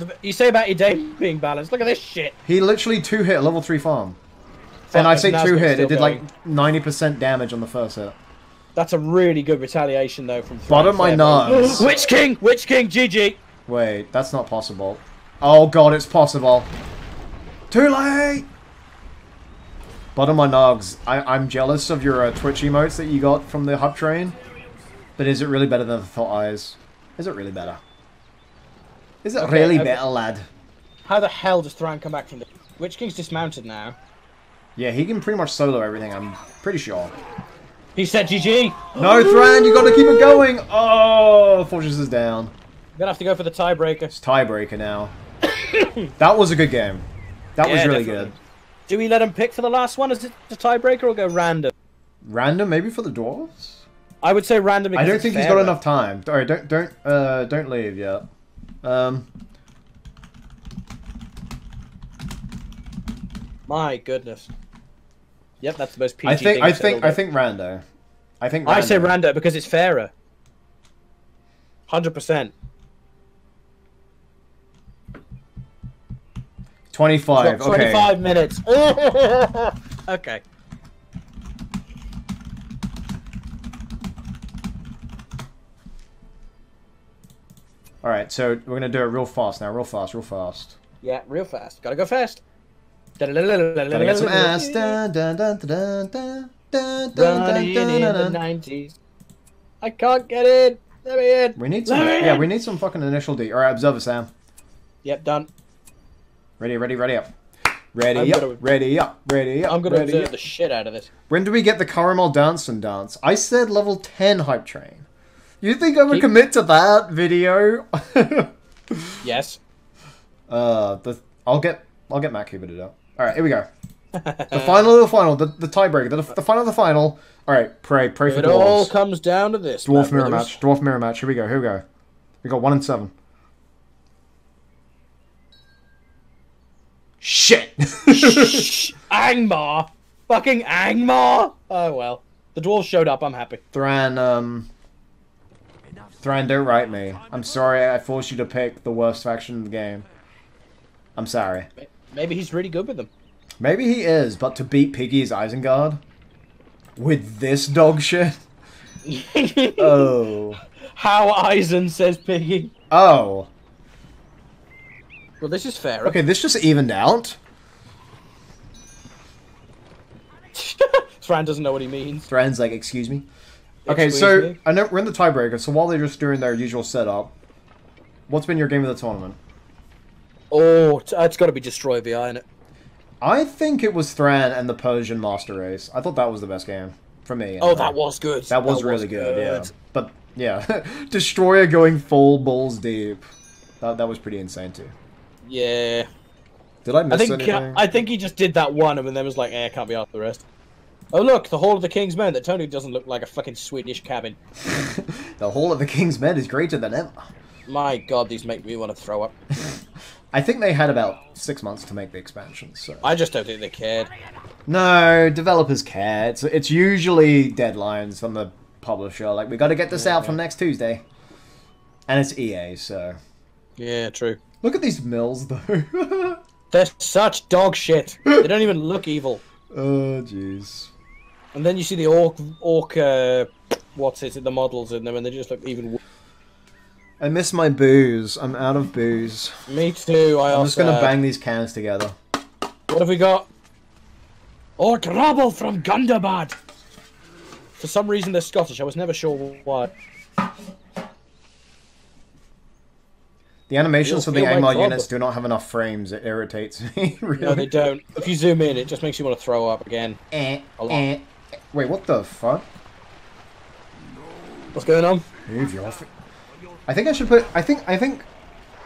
your day being balanced. Look at this shit. He literally two-hit a level 3 farm. And I say two-hit. It did, like, 90% damage on the first hit. That's a really good retaliation, though, from... Bottom my nose. Witch King! Witch King! GG! Wait, that's not possible. Oh, God, it's possible. Too late! Bottom my nogs. I'm jealous of your Twitch emotes that you got from the hub train. But is it really better than the Thought Eyes? Is it really better? Is it really better, lad? How the hell does Thran come back from the... Witch King's dismounted now. Yeah, he can pretty much solo everything, I'm pretty sure. He said GG! No, Thran, you gotta keep it going! Oh, Fortress is down. You're gonna have to go for the tiebreaker. It's tiebreaker now. That was a good game. That was really good. Do we let him pick for the last one? Is it the tiebreaker or go random? Random, maybe for the dwarves? I would say random because I don't think he's got enough time. Alright, don't leave yet. My goodness. Yep, that's the most PG thing. I think rando. I say rando because it's fairer. 100%. 25. 25 minutes. Okay. All right, so we're gonna do it real fast now. Real fast. Real fast. Yeah, real fast. Gotta go fast. Gotta get some ass. Running in the 90s. I can't get in. Let me in. We need some. Yeah, we need some fucking initial D. All right, Observer, Sam. Yep, done. Ready, ready, ready up. Ready up. Ready up. Ready up. I'm gonna observe the shit out of this. When do we get the caramel dance and dance? I said level 10 hype train. You think I would commit to that video? Yes. I'll get Matt Cooper to do it. All right, here we go. The final of the final, the tiebreaker, the final of the final. All right, pray for dwarves. It all comes down to this. Dwarf mirror match, dwarf mirror match. Here we go, here we go. We got 1 and 7. Shit! Angmar, fucking Angmar. Oh well, the dwarves showed up. I'm happy. Thran, don't write me. I'm sorry. I forced you to pick the worst faction in the game. I'm sorry. Maybe he's really good with them. Maybe he is, but to beat Piggy is Isengard? With this dog shit? Oh. How Eisen, says Piggy. Oh. Well, this is fair. Okay, this just evened out. Thran doesn't know what he means. Thran's like, excuse me. Okay, excuse so me. I know we're in the tiebreaker, so while they're just doing their usual setup, what's been your game of the tournament? Oh, it's got to be Destroyer VI, isn't it? I think it was Thran and the Persian Master Race. I thought that was the best game for me. Oh, that was good. That was really good, yeah. But, yeah. Destroyer going full balls deep. That was pretty insane, too. Yeah. Did I miss anything? I think he just did that one and then was like, eh, can't be after the rest. Oh, look, the Hall of the King's Men that totally doesn't look like a fucking Swedish cabin. The Hall of the King's Men is greater than ever. My god, these make me want to throw up. I think they had about 6 months to make the expansion, so... I just don't think they cared. No, developers care. It's usually deadlines from the publisher. Like, we got to get this out from next Tuesday. And it's EA, so... Yeah, true. Look at these mills, though. They're such dog shit. They don't even look evil. Oh, jeez. And then you see the orc the models in them, and they just look even worse. I miss my booze. I'm out of booze. Me too, I'm just gonna bang these cans together. What have we got? Orc rabble from Gundabad! For some reason they're Scottish, I was never sure why. The animations for the Angmar units do not have enough frames, it irritates me, really. No, they don't. If you zoom in, it just makes you want to throw up again. Wait, what the fuck? What's going on? Move your... I think I should put... I think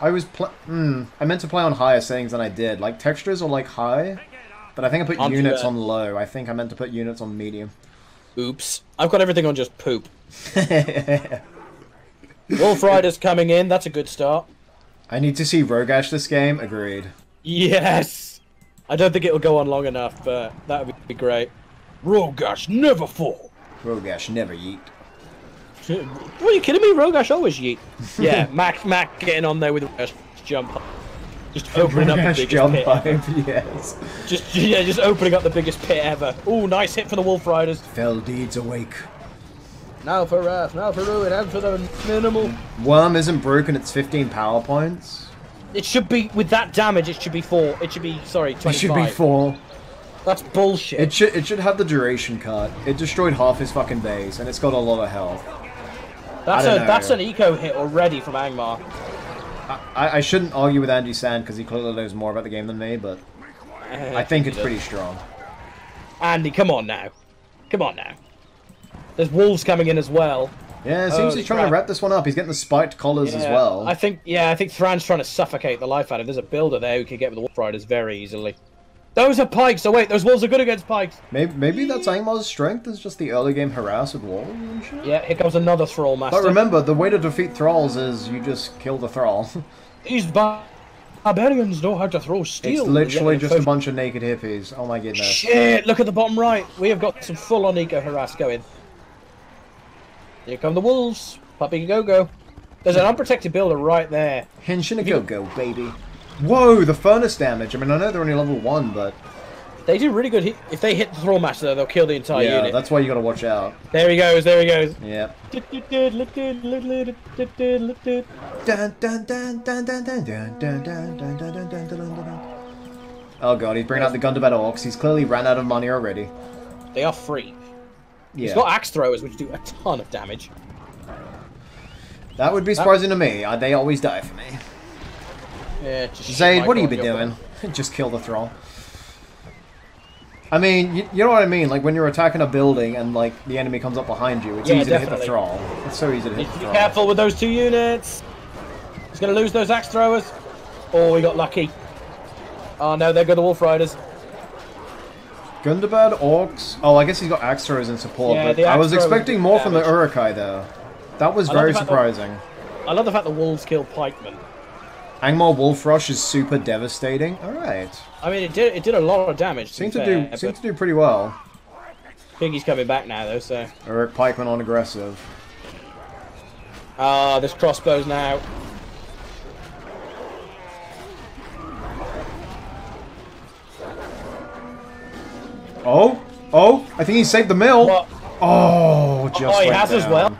I was... I meant to play on higher settings than I did. Like, textures are, like, high, but I think I put units on low. I think I meant to put units on medium. Oops. I've got everything on just poop. Wolf Riders coming in. That's a good start. I need to see Rogash this game. Agreed. Yes! I don't think it'll go on long enough, but that would be great. Rogash never fall! Rogash never yeet. What, are you kidding me? Rogash always yeet. Yeah, Mac getting on there with Rogash jump. Just opening up the biggest pit ever. Yes. Just opening up the biggest pit ever. Ooh, nice hit for the Wolf Riders. Fell deeds awake. Now for wrath, now for ruin, and for the minimal. Worm isn't broken, it's 15 power points. It should be, with that damage, it should be 4. It should be, sorry, 25. It should be 4. That's bullshit. It should have the duration cut. It destroyed half his fucking base, and it's got a lot of health. That's an eco hit already from Angmar. I shouldn't argue with Andy Sand because he clearly knows more about the game than me, but I think it's pretty strong. Andy, come on now. Come on now. There's wolves coming in as well. Yeah, it seems he's trying to wrap this one up. He's getting the spiked collars as well. I think Thran's trying to suffocate the life out of him. There's a builder there who can get with the wolf riders very easily. Those are pikes! Oh wait, those wolves are good against pikes! Maybe that's Angmar's strength, is just the early game harass of wolves and shit? Yeah, here comes another thrall master. But remember, the way to defeat thralls is you just kill the thrall. These barbarians know how to throw steel. It's literally just a bunch of naked hippies. Oh my goodness. Shit, look at the bottom right! We have got some full-on eco-harass going. Here come the wolves. Puppy go-go. There's an unprotected builder right there. Hinge and a go-go, baby. Whoa, the furnace damage. I mean, I know they're only level 1, but... They do really good hit. If they hit the Thrall Master, they'll kill the entire unit. Yeah, that's why you gotta watch out. There he goes, there he goes. Yeah. Oh god, he's bringing out the Gundabad Orcs. He's clearly ran out of money already. They are free. Yeah. He's got Axe Throwers, which do a ton of damage. That would be surprising to me. They always die for me. Yeah, Zayd, what have you been doing? Just kill the thrall. I mean, you know what I mean? Like, when you're attacking a building and, like, the enemy comes up behind you, it's easy to hit the thrall. It's so easy to hit the thrall. Be careful with those two units! He's gonna lose those axe throwers. Oh, he got lucky. Oh no, there go the wolf riders. Gundabad, orcs... Oh, I guess he's got axe throwers in support, yeah, but I was expecting more from the Urukai, though. That was very surprising. I love the fact the wolves kill pikemen. Angmar Wolf Rush is super devastating. All right. I mean, it did a lot of damage. Seemed to do pretty well. Piggy's coming back now though, so. Eric Pikeman on aggressive. Ah, there's crossbows now. Oh, oh, I think he saved the mill. What? Oh, just oh, he has down. As well.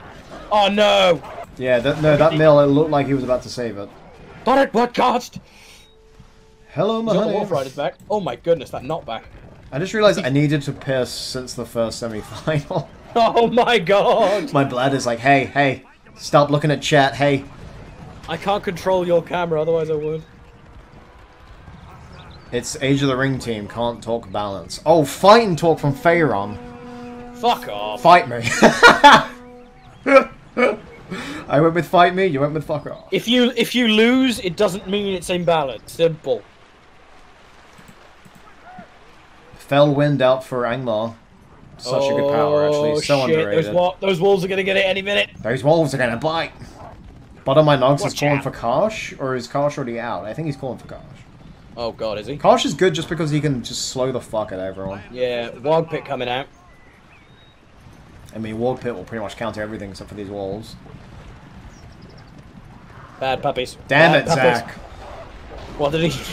Oh, no. Yeah, that mill, it looked like he was about to save it. Got it, what cost? Hello, my honey. The Wolf Riders back. Oh my goodness, that knockback. I just realized I needed to piss since the first semi-final. Oh my god! My bladder's like, hey, hey, stop looking at chat, hey. I can't control your camera, otherwise I would. It's Age of the Ring team, can't talk balance. Oh, fight and talk from Faerun. Fuck off. Fight me. I went with fight me, you went with fuck off. If you lose, it doesn't mean it's imbalanced. Simple. Fell wind out for Angmar. Such a good power, actually. So shit. Underrated. Those wolves are going to get it any minute. Those wolves are going to bite. Butter My Nogs is calling for Karsh, or is Karsh already out? I think he's calling for Karsh. Oh god, is he? Karsh is good just because he can just slow the fuck at everyone. Yeah, Wog Pit coming out. I mean, Wog Pit will pretty much counter everything except for these wolves. Bad puppies. Damn it, Zach. What did he...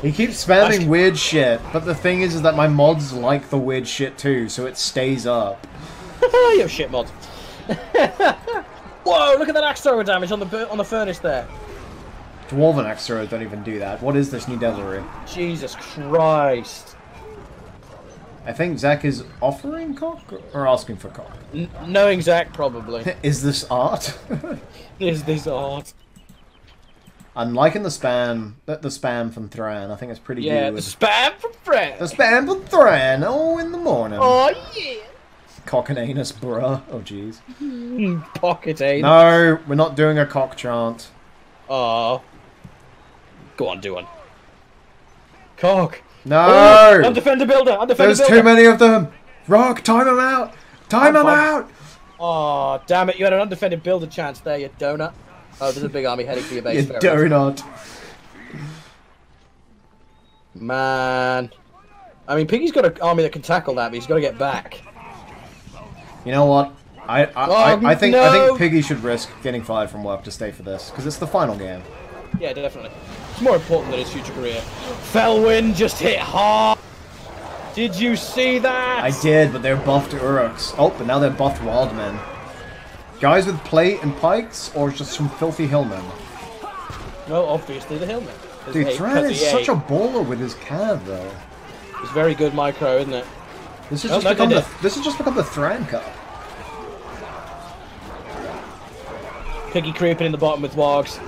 He keeps spamming weird shit, but the thing is that my mods like the weird shit too, so it stays up. You shit mod. Whoa! Look at that axe thrower damage on the furnace there. Dwarven axe throwers don't even do that. What is this new devilry? Jesus Christ! I think Zach is offering cock or asking for cock. Knowing Zach, probably. Is this art? Is this art? I'm liking the spam from Thran. I think it's pretty good. Yeah, the spam from Thran. The spam from Thran. Oh, in the morning. Oh yeah. Cock and anus, bruh. Oh jeez. Pocket anus. No, we're not doing a cock chant. Oh. Go on, do one. Cock. No. Oh, I'm defender builder. I'm defender builder. There's too many of them. Rock, time them out. Time them out. Oh damn it! You had an undefended builder chance there, you donut. Oh, there's a big army heading for your base. You donut. Man. I mean, Piggy's got an army that can tackle that, but he's got to get back. You know what? I think Piggy should risk getting fired from work to stay for this, because it's the final game. Yeah, definitely. It's more important than his future career. Felwyn just hit hard. Did you see that? I did, but they're buffed Uruks. Oh, but now they're buffed Wildmen. Guys with plate and pikes, or just some filthy hillmen? Well, obviously the hillmen. Dude, Thran is such a baller with his cav, though. It's very good micro, isn't it? This has just become the Thran Cup. Piggy creeping in the bottom with wogs.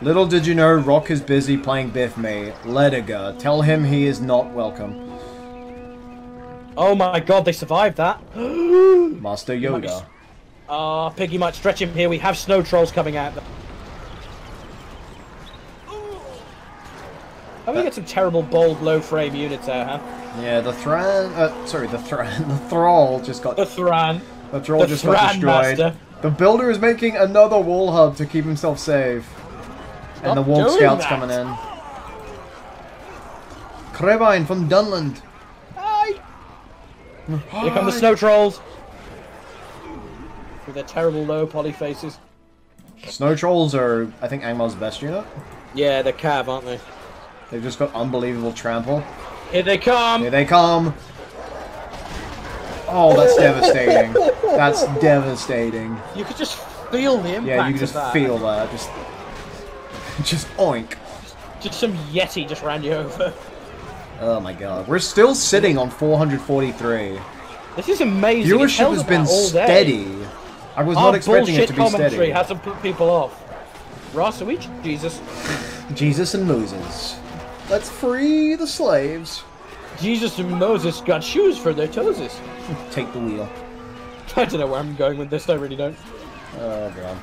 Little did you know, Rock is busy playing Biff Me. Lediger, tell him he is not welcome. Oh my god, they survived that. Master Yoda. Ah, Piggy might stretch him here. We have snow trolls coming out. Oh, we got some terrible, bold, low-frame units there, huh? Yeah, the Thran... sorry, the Thran... The Thrall just got... The Thran. The Thrall just got destroyed. Master. The Builder is making another wall hub to keep himself safe. Stop and the Wolf Scout's coming in. Krebine from Dunland. Hi! Hi. Here come the snow trolls. With their terrible low poly faces. Snow trolls are, I think, Angmar's best unit. Yeah, they're cav, aren't they? They've just got unbelievable trample. Here they come! Here they come! Oh, that's devastating. That's devastating. You could just feel the impact. Yeah, you could just feel that. Just oink. Just some yeti just ran you over. Oh my god. We're still sitting on 443. This is amazing. Viewership has been steady. I was not expecting it to be steady. Bullshit commentary hasn't put people off. Ross, are we Jesus? Jesus and Moses. Let's free the slaves. Jesus and Moses got shoes for their toeses. Take the wheel. I don't know where I'm going with this. I really don't. Oh, God.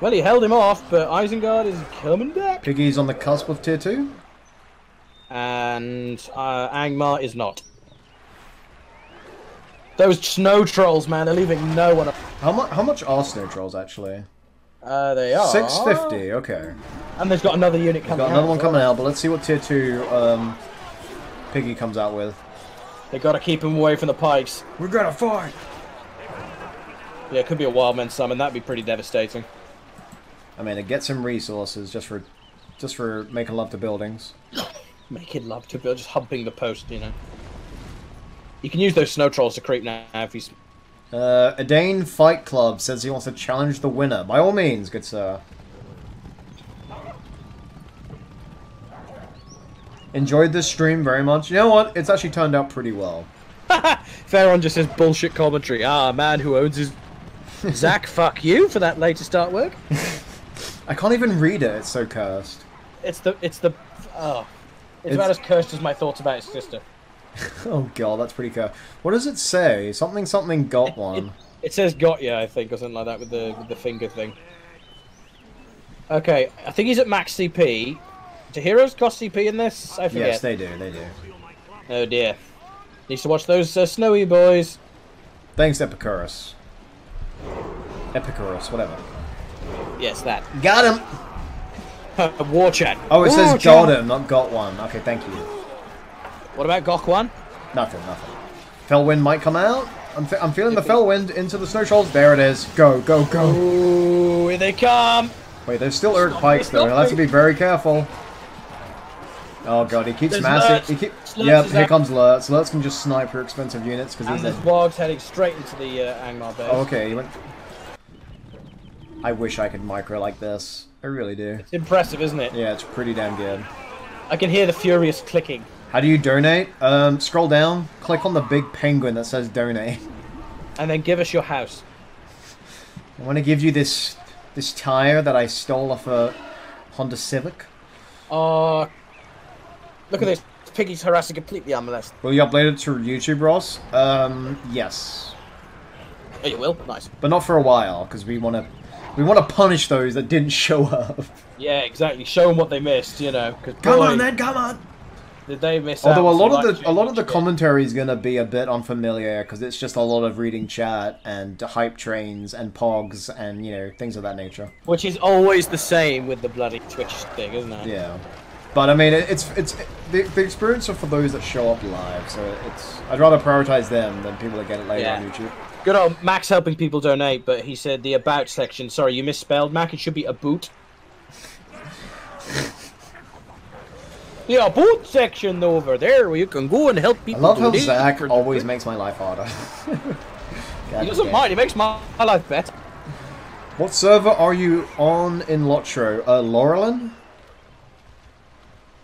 Well, he held him off, but Isengard is coming back. Piggy's on the cusp of tier 2. And Angmar is not. Those snow trolls, man, they're leaving no one up. How much are snow trolls, actually? They are... 650, okay. And they've got another unit coming out. They've got another one coming out, but let's see what tier 2 Piggy comes out with. They got to keep him away from the pikes. We're going to fight! Yeah, it could be a Wildman summon. That'd be pretty devastating. I mean, it gets him resources just for making love to buildings. Making love to buildings, just humping the post, you know. You can use those snow trolls to creep now if you... Adane Fight Club says he wants to challenge the winner. By all means, good sir. Enjoyed this stream very much. You know what? It's actually turned out pretty well. Theron just says bullshit commentary. Ah, man who owns his... Zach, fuck you for that latest artwork. I can't even read it. It's so cursed. It's about as cursed as my thoughts about his sister. Oh god, that's pretty cursed. What does it say? Something something got one. It says got ya, I think, or something like that with the finger thing. Okay, I think he's at max CP. Do heroes cost CP in this? I forget. Yes, they do. They do. Oh dear. Needs to watch those snowy boys. Thanks, Epicurus. Epicurus, whatever. Yes, that. Got him! A war chat. Oh, it says got him, not got one. Okay, thank you. What about Gok one? Nothing, nothing. Fellwind might come out. I'm feeling the Fellwind into the snow trolls. There it is. Go, go, go. Ooh, here they come. Wait, there's still Urt Pikes, though. You'll have to be very careful. Oh, God, he keeps massing. Yep, here comes Lurtz. Lurtz can just snipe your expensive units. Cause and there's Wargs heading straight into the Angmar base. Oh, okay, he went... I wish I could micro like this. I really do. It's impressive, isn't it? Yeah, it's pretty damn good. I can hear the furious clicking. How do you donate? Scroll down, click on the big penguin that says donate. And then give us your house. I want to give you this tire that I stole off a Honda Civic. Look at this. Piggy's harassing completely unmolested. Will you upload it to YouTube, Ross? Yes. Oh, you will? Nice. But not for a while, because we want to... We want to punish those that didn't show up. Yeah, exactly. Show them what they missed, you know. Come on, then, come on. Did they miss? Although a lot of the commentary is going to be a bit unfamiliar because it's just a lot of reading chat and hype trains and pogs and you know things of that nature. Which is always the same with the bloody Twitch thing, isn't it? Yeah, but I mean, the experience are for those that show up live, so it's I'd rather prioritize them than people that get it later on YouTube. Good old Max helping people donate, but he said the about section. Sorry, you misspelled, Mac. It should be a boot. The about section over there where you can go and help people. I love how Zach always makes my life harder. He doesn't mind. He makes my life better. What server are you on in Lotro? Laurelin?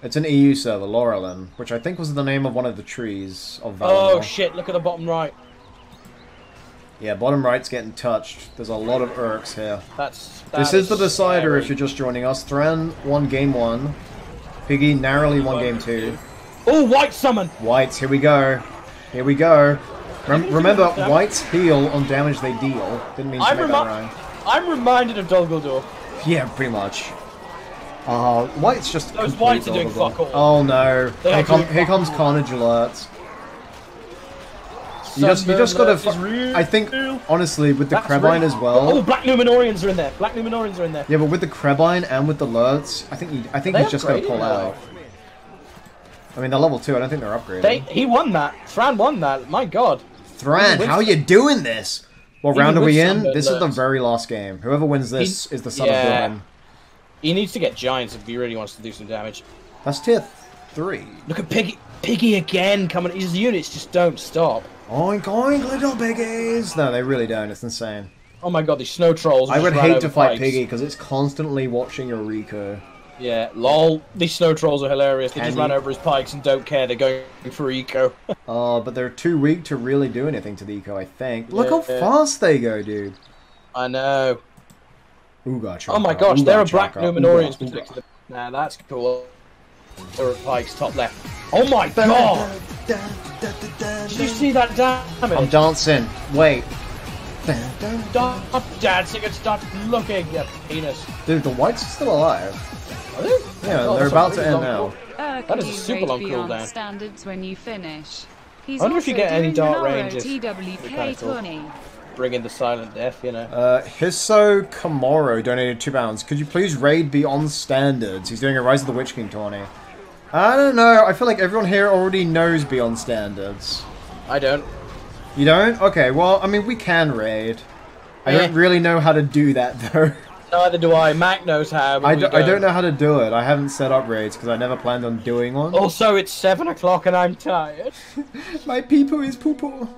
It's an EU server, Laurelin, which I think was the name of one of the trees of Valinor. Oh shit! Look at the bottom right. Yeah, bottom right's getting touched. There's a lot of Urks here. This is the decider scary. If you're just joining us. Thran won game one. Piggy narrowly won game two. Oh, White summon! Whites, here we go. Here we go. Remember, Whites heal on damage they deal. Didn't mean to make that rhyme. I'm reminded of Dol Guldur. Yeah, pretty much. Whites just... Those Whites are doing fuck all. Oh no. Here comes Carnage Alerts. You just gotta. I think honestly with the Krebine as well. Oh, Black Numenoreans are in there. Black Numenoreans are in there. Yeah, but with the Krebine and with the Lurtz, I think he's just gonna pull out. I mean, they're level 2. I don't think they're upgraded. He won that. Thran won that. My God. Thran, how are you doing this? What round are we in? This is the very last game. Whoever wins this is the son of Thran. He needs to get giants if he really wants to do some damage. That's tier 3. Look at Piggy again coming. His units just don't stop. Oink, oink, little piggies! No, they really don't. It's insane. Oh my god, these snow trolls. I would hate to fight Piggy because it's constantly watching your Riku. Yeah, lol. These snow trolls are hilarious. They just ran over his pikes and don't care. They're going for eco. Oh, but they're too weak to really do anything to the eco, I think. Look how fast they go, dude. I know. Ooga chaka, oh my gosh, there are Black Numenoreans. Nah, that's cool. They're at pikes, top left. Oh my god! Did you see that damage? I'm dancing. Wait. Stop dancing and stop looking at penis. Dude, the Whites are still alive. Are they? Yeah, they're about to end now. That is a super long cooldown. Standards when you finish. I wonder if you get any dark ranges. Bring in the silent death, you know. Hisso Kamoro donated £2. Could you please raid Beyond Standards? He's doing a Rise of the Witch King tourney. I don't know. I feel like everyone here already knows Beyond Standards. I don't. You don't? Okay, well, I mean, we can raid. I don't really know how to do that, though. Neither do I. Mac knows how. I don't know how to do it. I haven't set up raids because I never planned on doing one. Also, it's 7 o'clock and I'm tired. My pee-poo is poo-poo.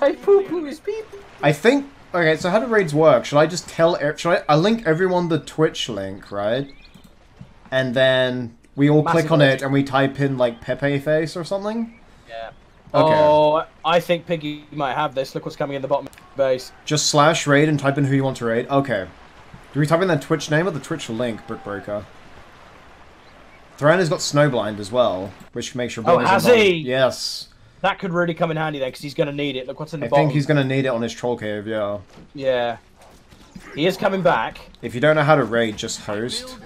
My poo-poo is pee-poo. I think. Okay, so how do raids work? Should I just tell? Should I link everyone the Twitch link, right? And then we all click on it and we type in like Pepe face or something. Yeah. Okay. Oh, I think Piggy might have this. Look what's coming in the bottom base. Just slash raid and type in who you want to raid. Okay. Do we type in the Twitch name or the Twitch link, Brickbreaker? Thran has got Snowblind as well, which makes your bonus. Oh, has he? Yes. That could really come in handy there, because he's going to need it. Look what's in the bottom. I think he's going to need it on his troll cave, yeah. Yeah. He is coming back. If you don't know how to raid, just host.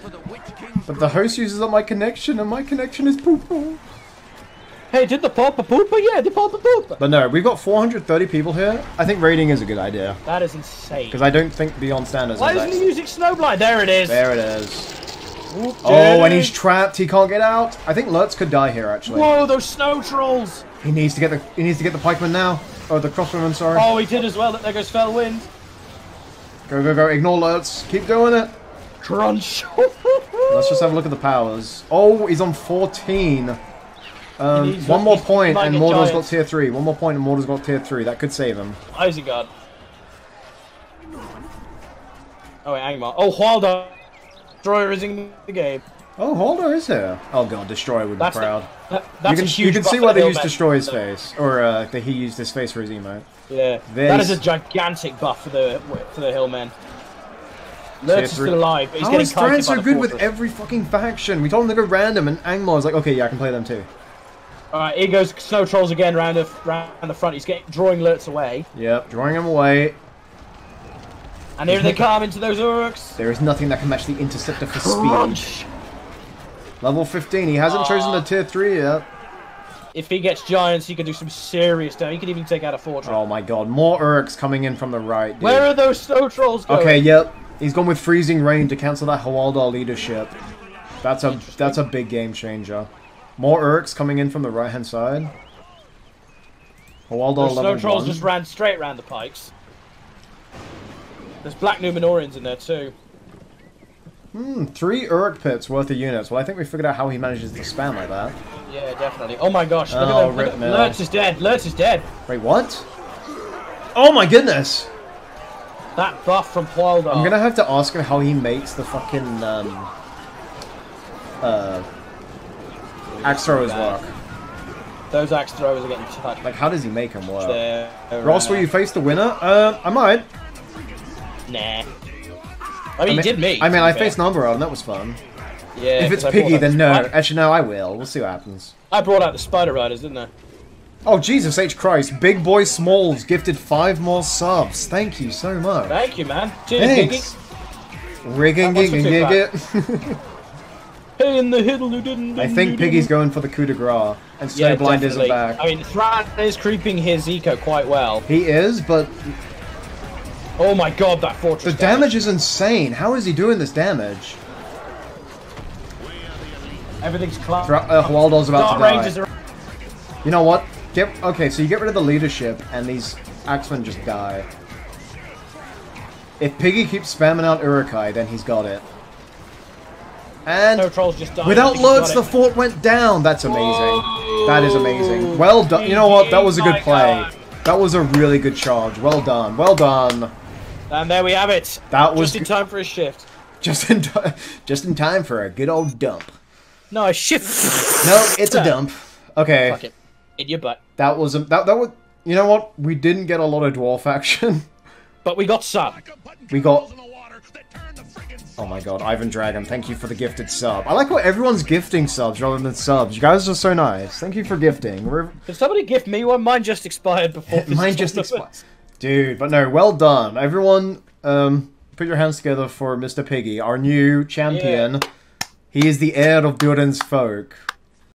But the host uses up my connection, and my connection is poo-poo. Hey, did the Papa Poopa? Yeah, the Papa Poopa. But no, we've got 430 people here. I think raiding is a good idea. That is insane. Because I don't think Beyond Standards is isn't he using Snowblind? There it is. There it is. Ooh, oh, and he's trapped. He can't get out. I think Lurtz could die here, actually. Whoa, those snow trolls. He needs to get the pikeman now. Oh, the crossbowman, sorry. Oh, he did as well. There goes Fellwind. Go, go, go. Ignore Lurtz. Keep doing it. Crunch. Let's just have a look at the powers. Oh, he's on 14. One more point and Mordor's got tier 3. One more point and Mordor's got tier 3. That could save him. Isengard. Oh, wait, Angmar. Oh, Haldir. Destroyer is in the game. Oh, Haldir is here. Oh, God, Destroyer would be proud. You can see why they used Destroyer's face. Or that he used his face for his emote. Yeah. That is a gigantic buff for the Hillmen. Lurtz is still alive, but he's getting kited by the fortress. How is Thran so good with every fucking faction? We told him to go random, and Angmar's like, okay, yeah, I can play them too. Alright, here goes Snow Trolls again round the front. He's drawing Lurtz away. Yep, drawing him away. And here they come into those orcs. There is nothing that can match the Interceptor for speed. Level 15. He hasn't chosen the tier 3 yet. If he gets giants, he can do some serious damage. He can even take out a fortress. Oh my god, more orcs coming in from the right. Dude. Where are those Snow Trolls going? Okay, yep. He's gone with Freezing Rain to cancel that Hawaldar leadership. That's a big game changer. More Urks coming in from the right-hand side. Hawaldar level 1. Snow Trolls just ran straight around the pikes. There's Black Numenoreans in there too. Hmm, 3 Urk pits worth of units. Well, I think we figured out how he manages to spam like that. Yeah, definitely. Oh my gosh, look at that. Lurtz is dead. Lurtz is dead. Wait, what? Oh my goodness! That buff from Hawaldar. I'm gonna have to ask him how he makes the fucking, Axe Throwers work. Those Axe Throwers are getting touched. Like, how does he make them work? Ross, will you face the winner? I might. Nah. I mean, he did me. I mean, I faced Numberard, and that was fun. Yeah. If it's Piggy, then no. Actually, no, I will. We'll see what happens. I brought out the Spider Riders, didn't I? Oh, Jesus H. Christ. Big Boy Smalls gifted 5 more subs. Thank you so much. Thank you, man. Cheers, Piggy. Rigging it. Hey, and the hiddle who didn't. I think Piggy's going for the coup de grace, and Snowblind isn't back. I mean, Thran is creeping his eco quite well. He is, but oh my god, that fortress! The damage is insane. How is he doing this damage? Everything's clapped. Hawaldar's about to die. You know what? Okay, so you get rid of the leadership, and these axemen just die. If Piggy keeps spamming out Urukai, then he's got it. And without Lurtz, the fort went down. That's amazing. Whoa. That is amazing. Well done. You know what? That was a good play. That was a really good charge. Well done. Well done. And there we have it. That was just in time for a shift. Just in time for a good old dump. No, a shift. No, it's a dump. Okay. Fuck it. In your butt. That was that was. You know what? We didn't get a lot of dwarf action, but we got some. We got. Oh my god, Ivan Dragon, thank you for the gifted sub. I like how everyone's gifting subs rather than subs. You guys are so nice. Thank you for gifting. Did somebody gift me one? Mine just expired before this. Mine just expired. Dude, but no, well done. Everyone, put your hands together for Mr. Piggy, our new champion. Yeah. He is the heir of Durin's folk.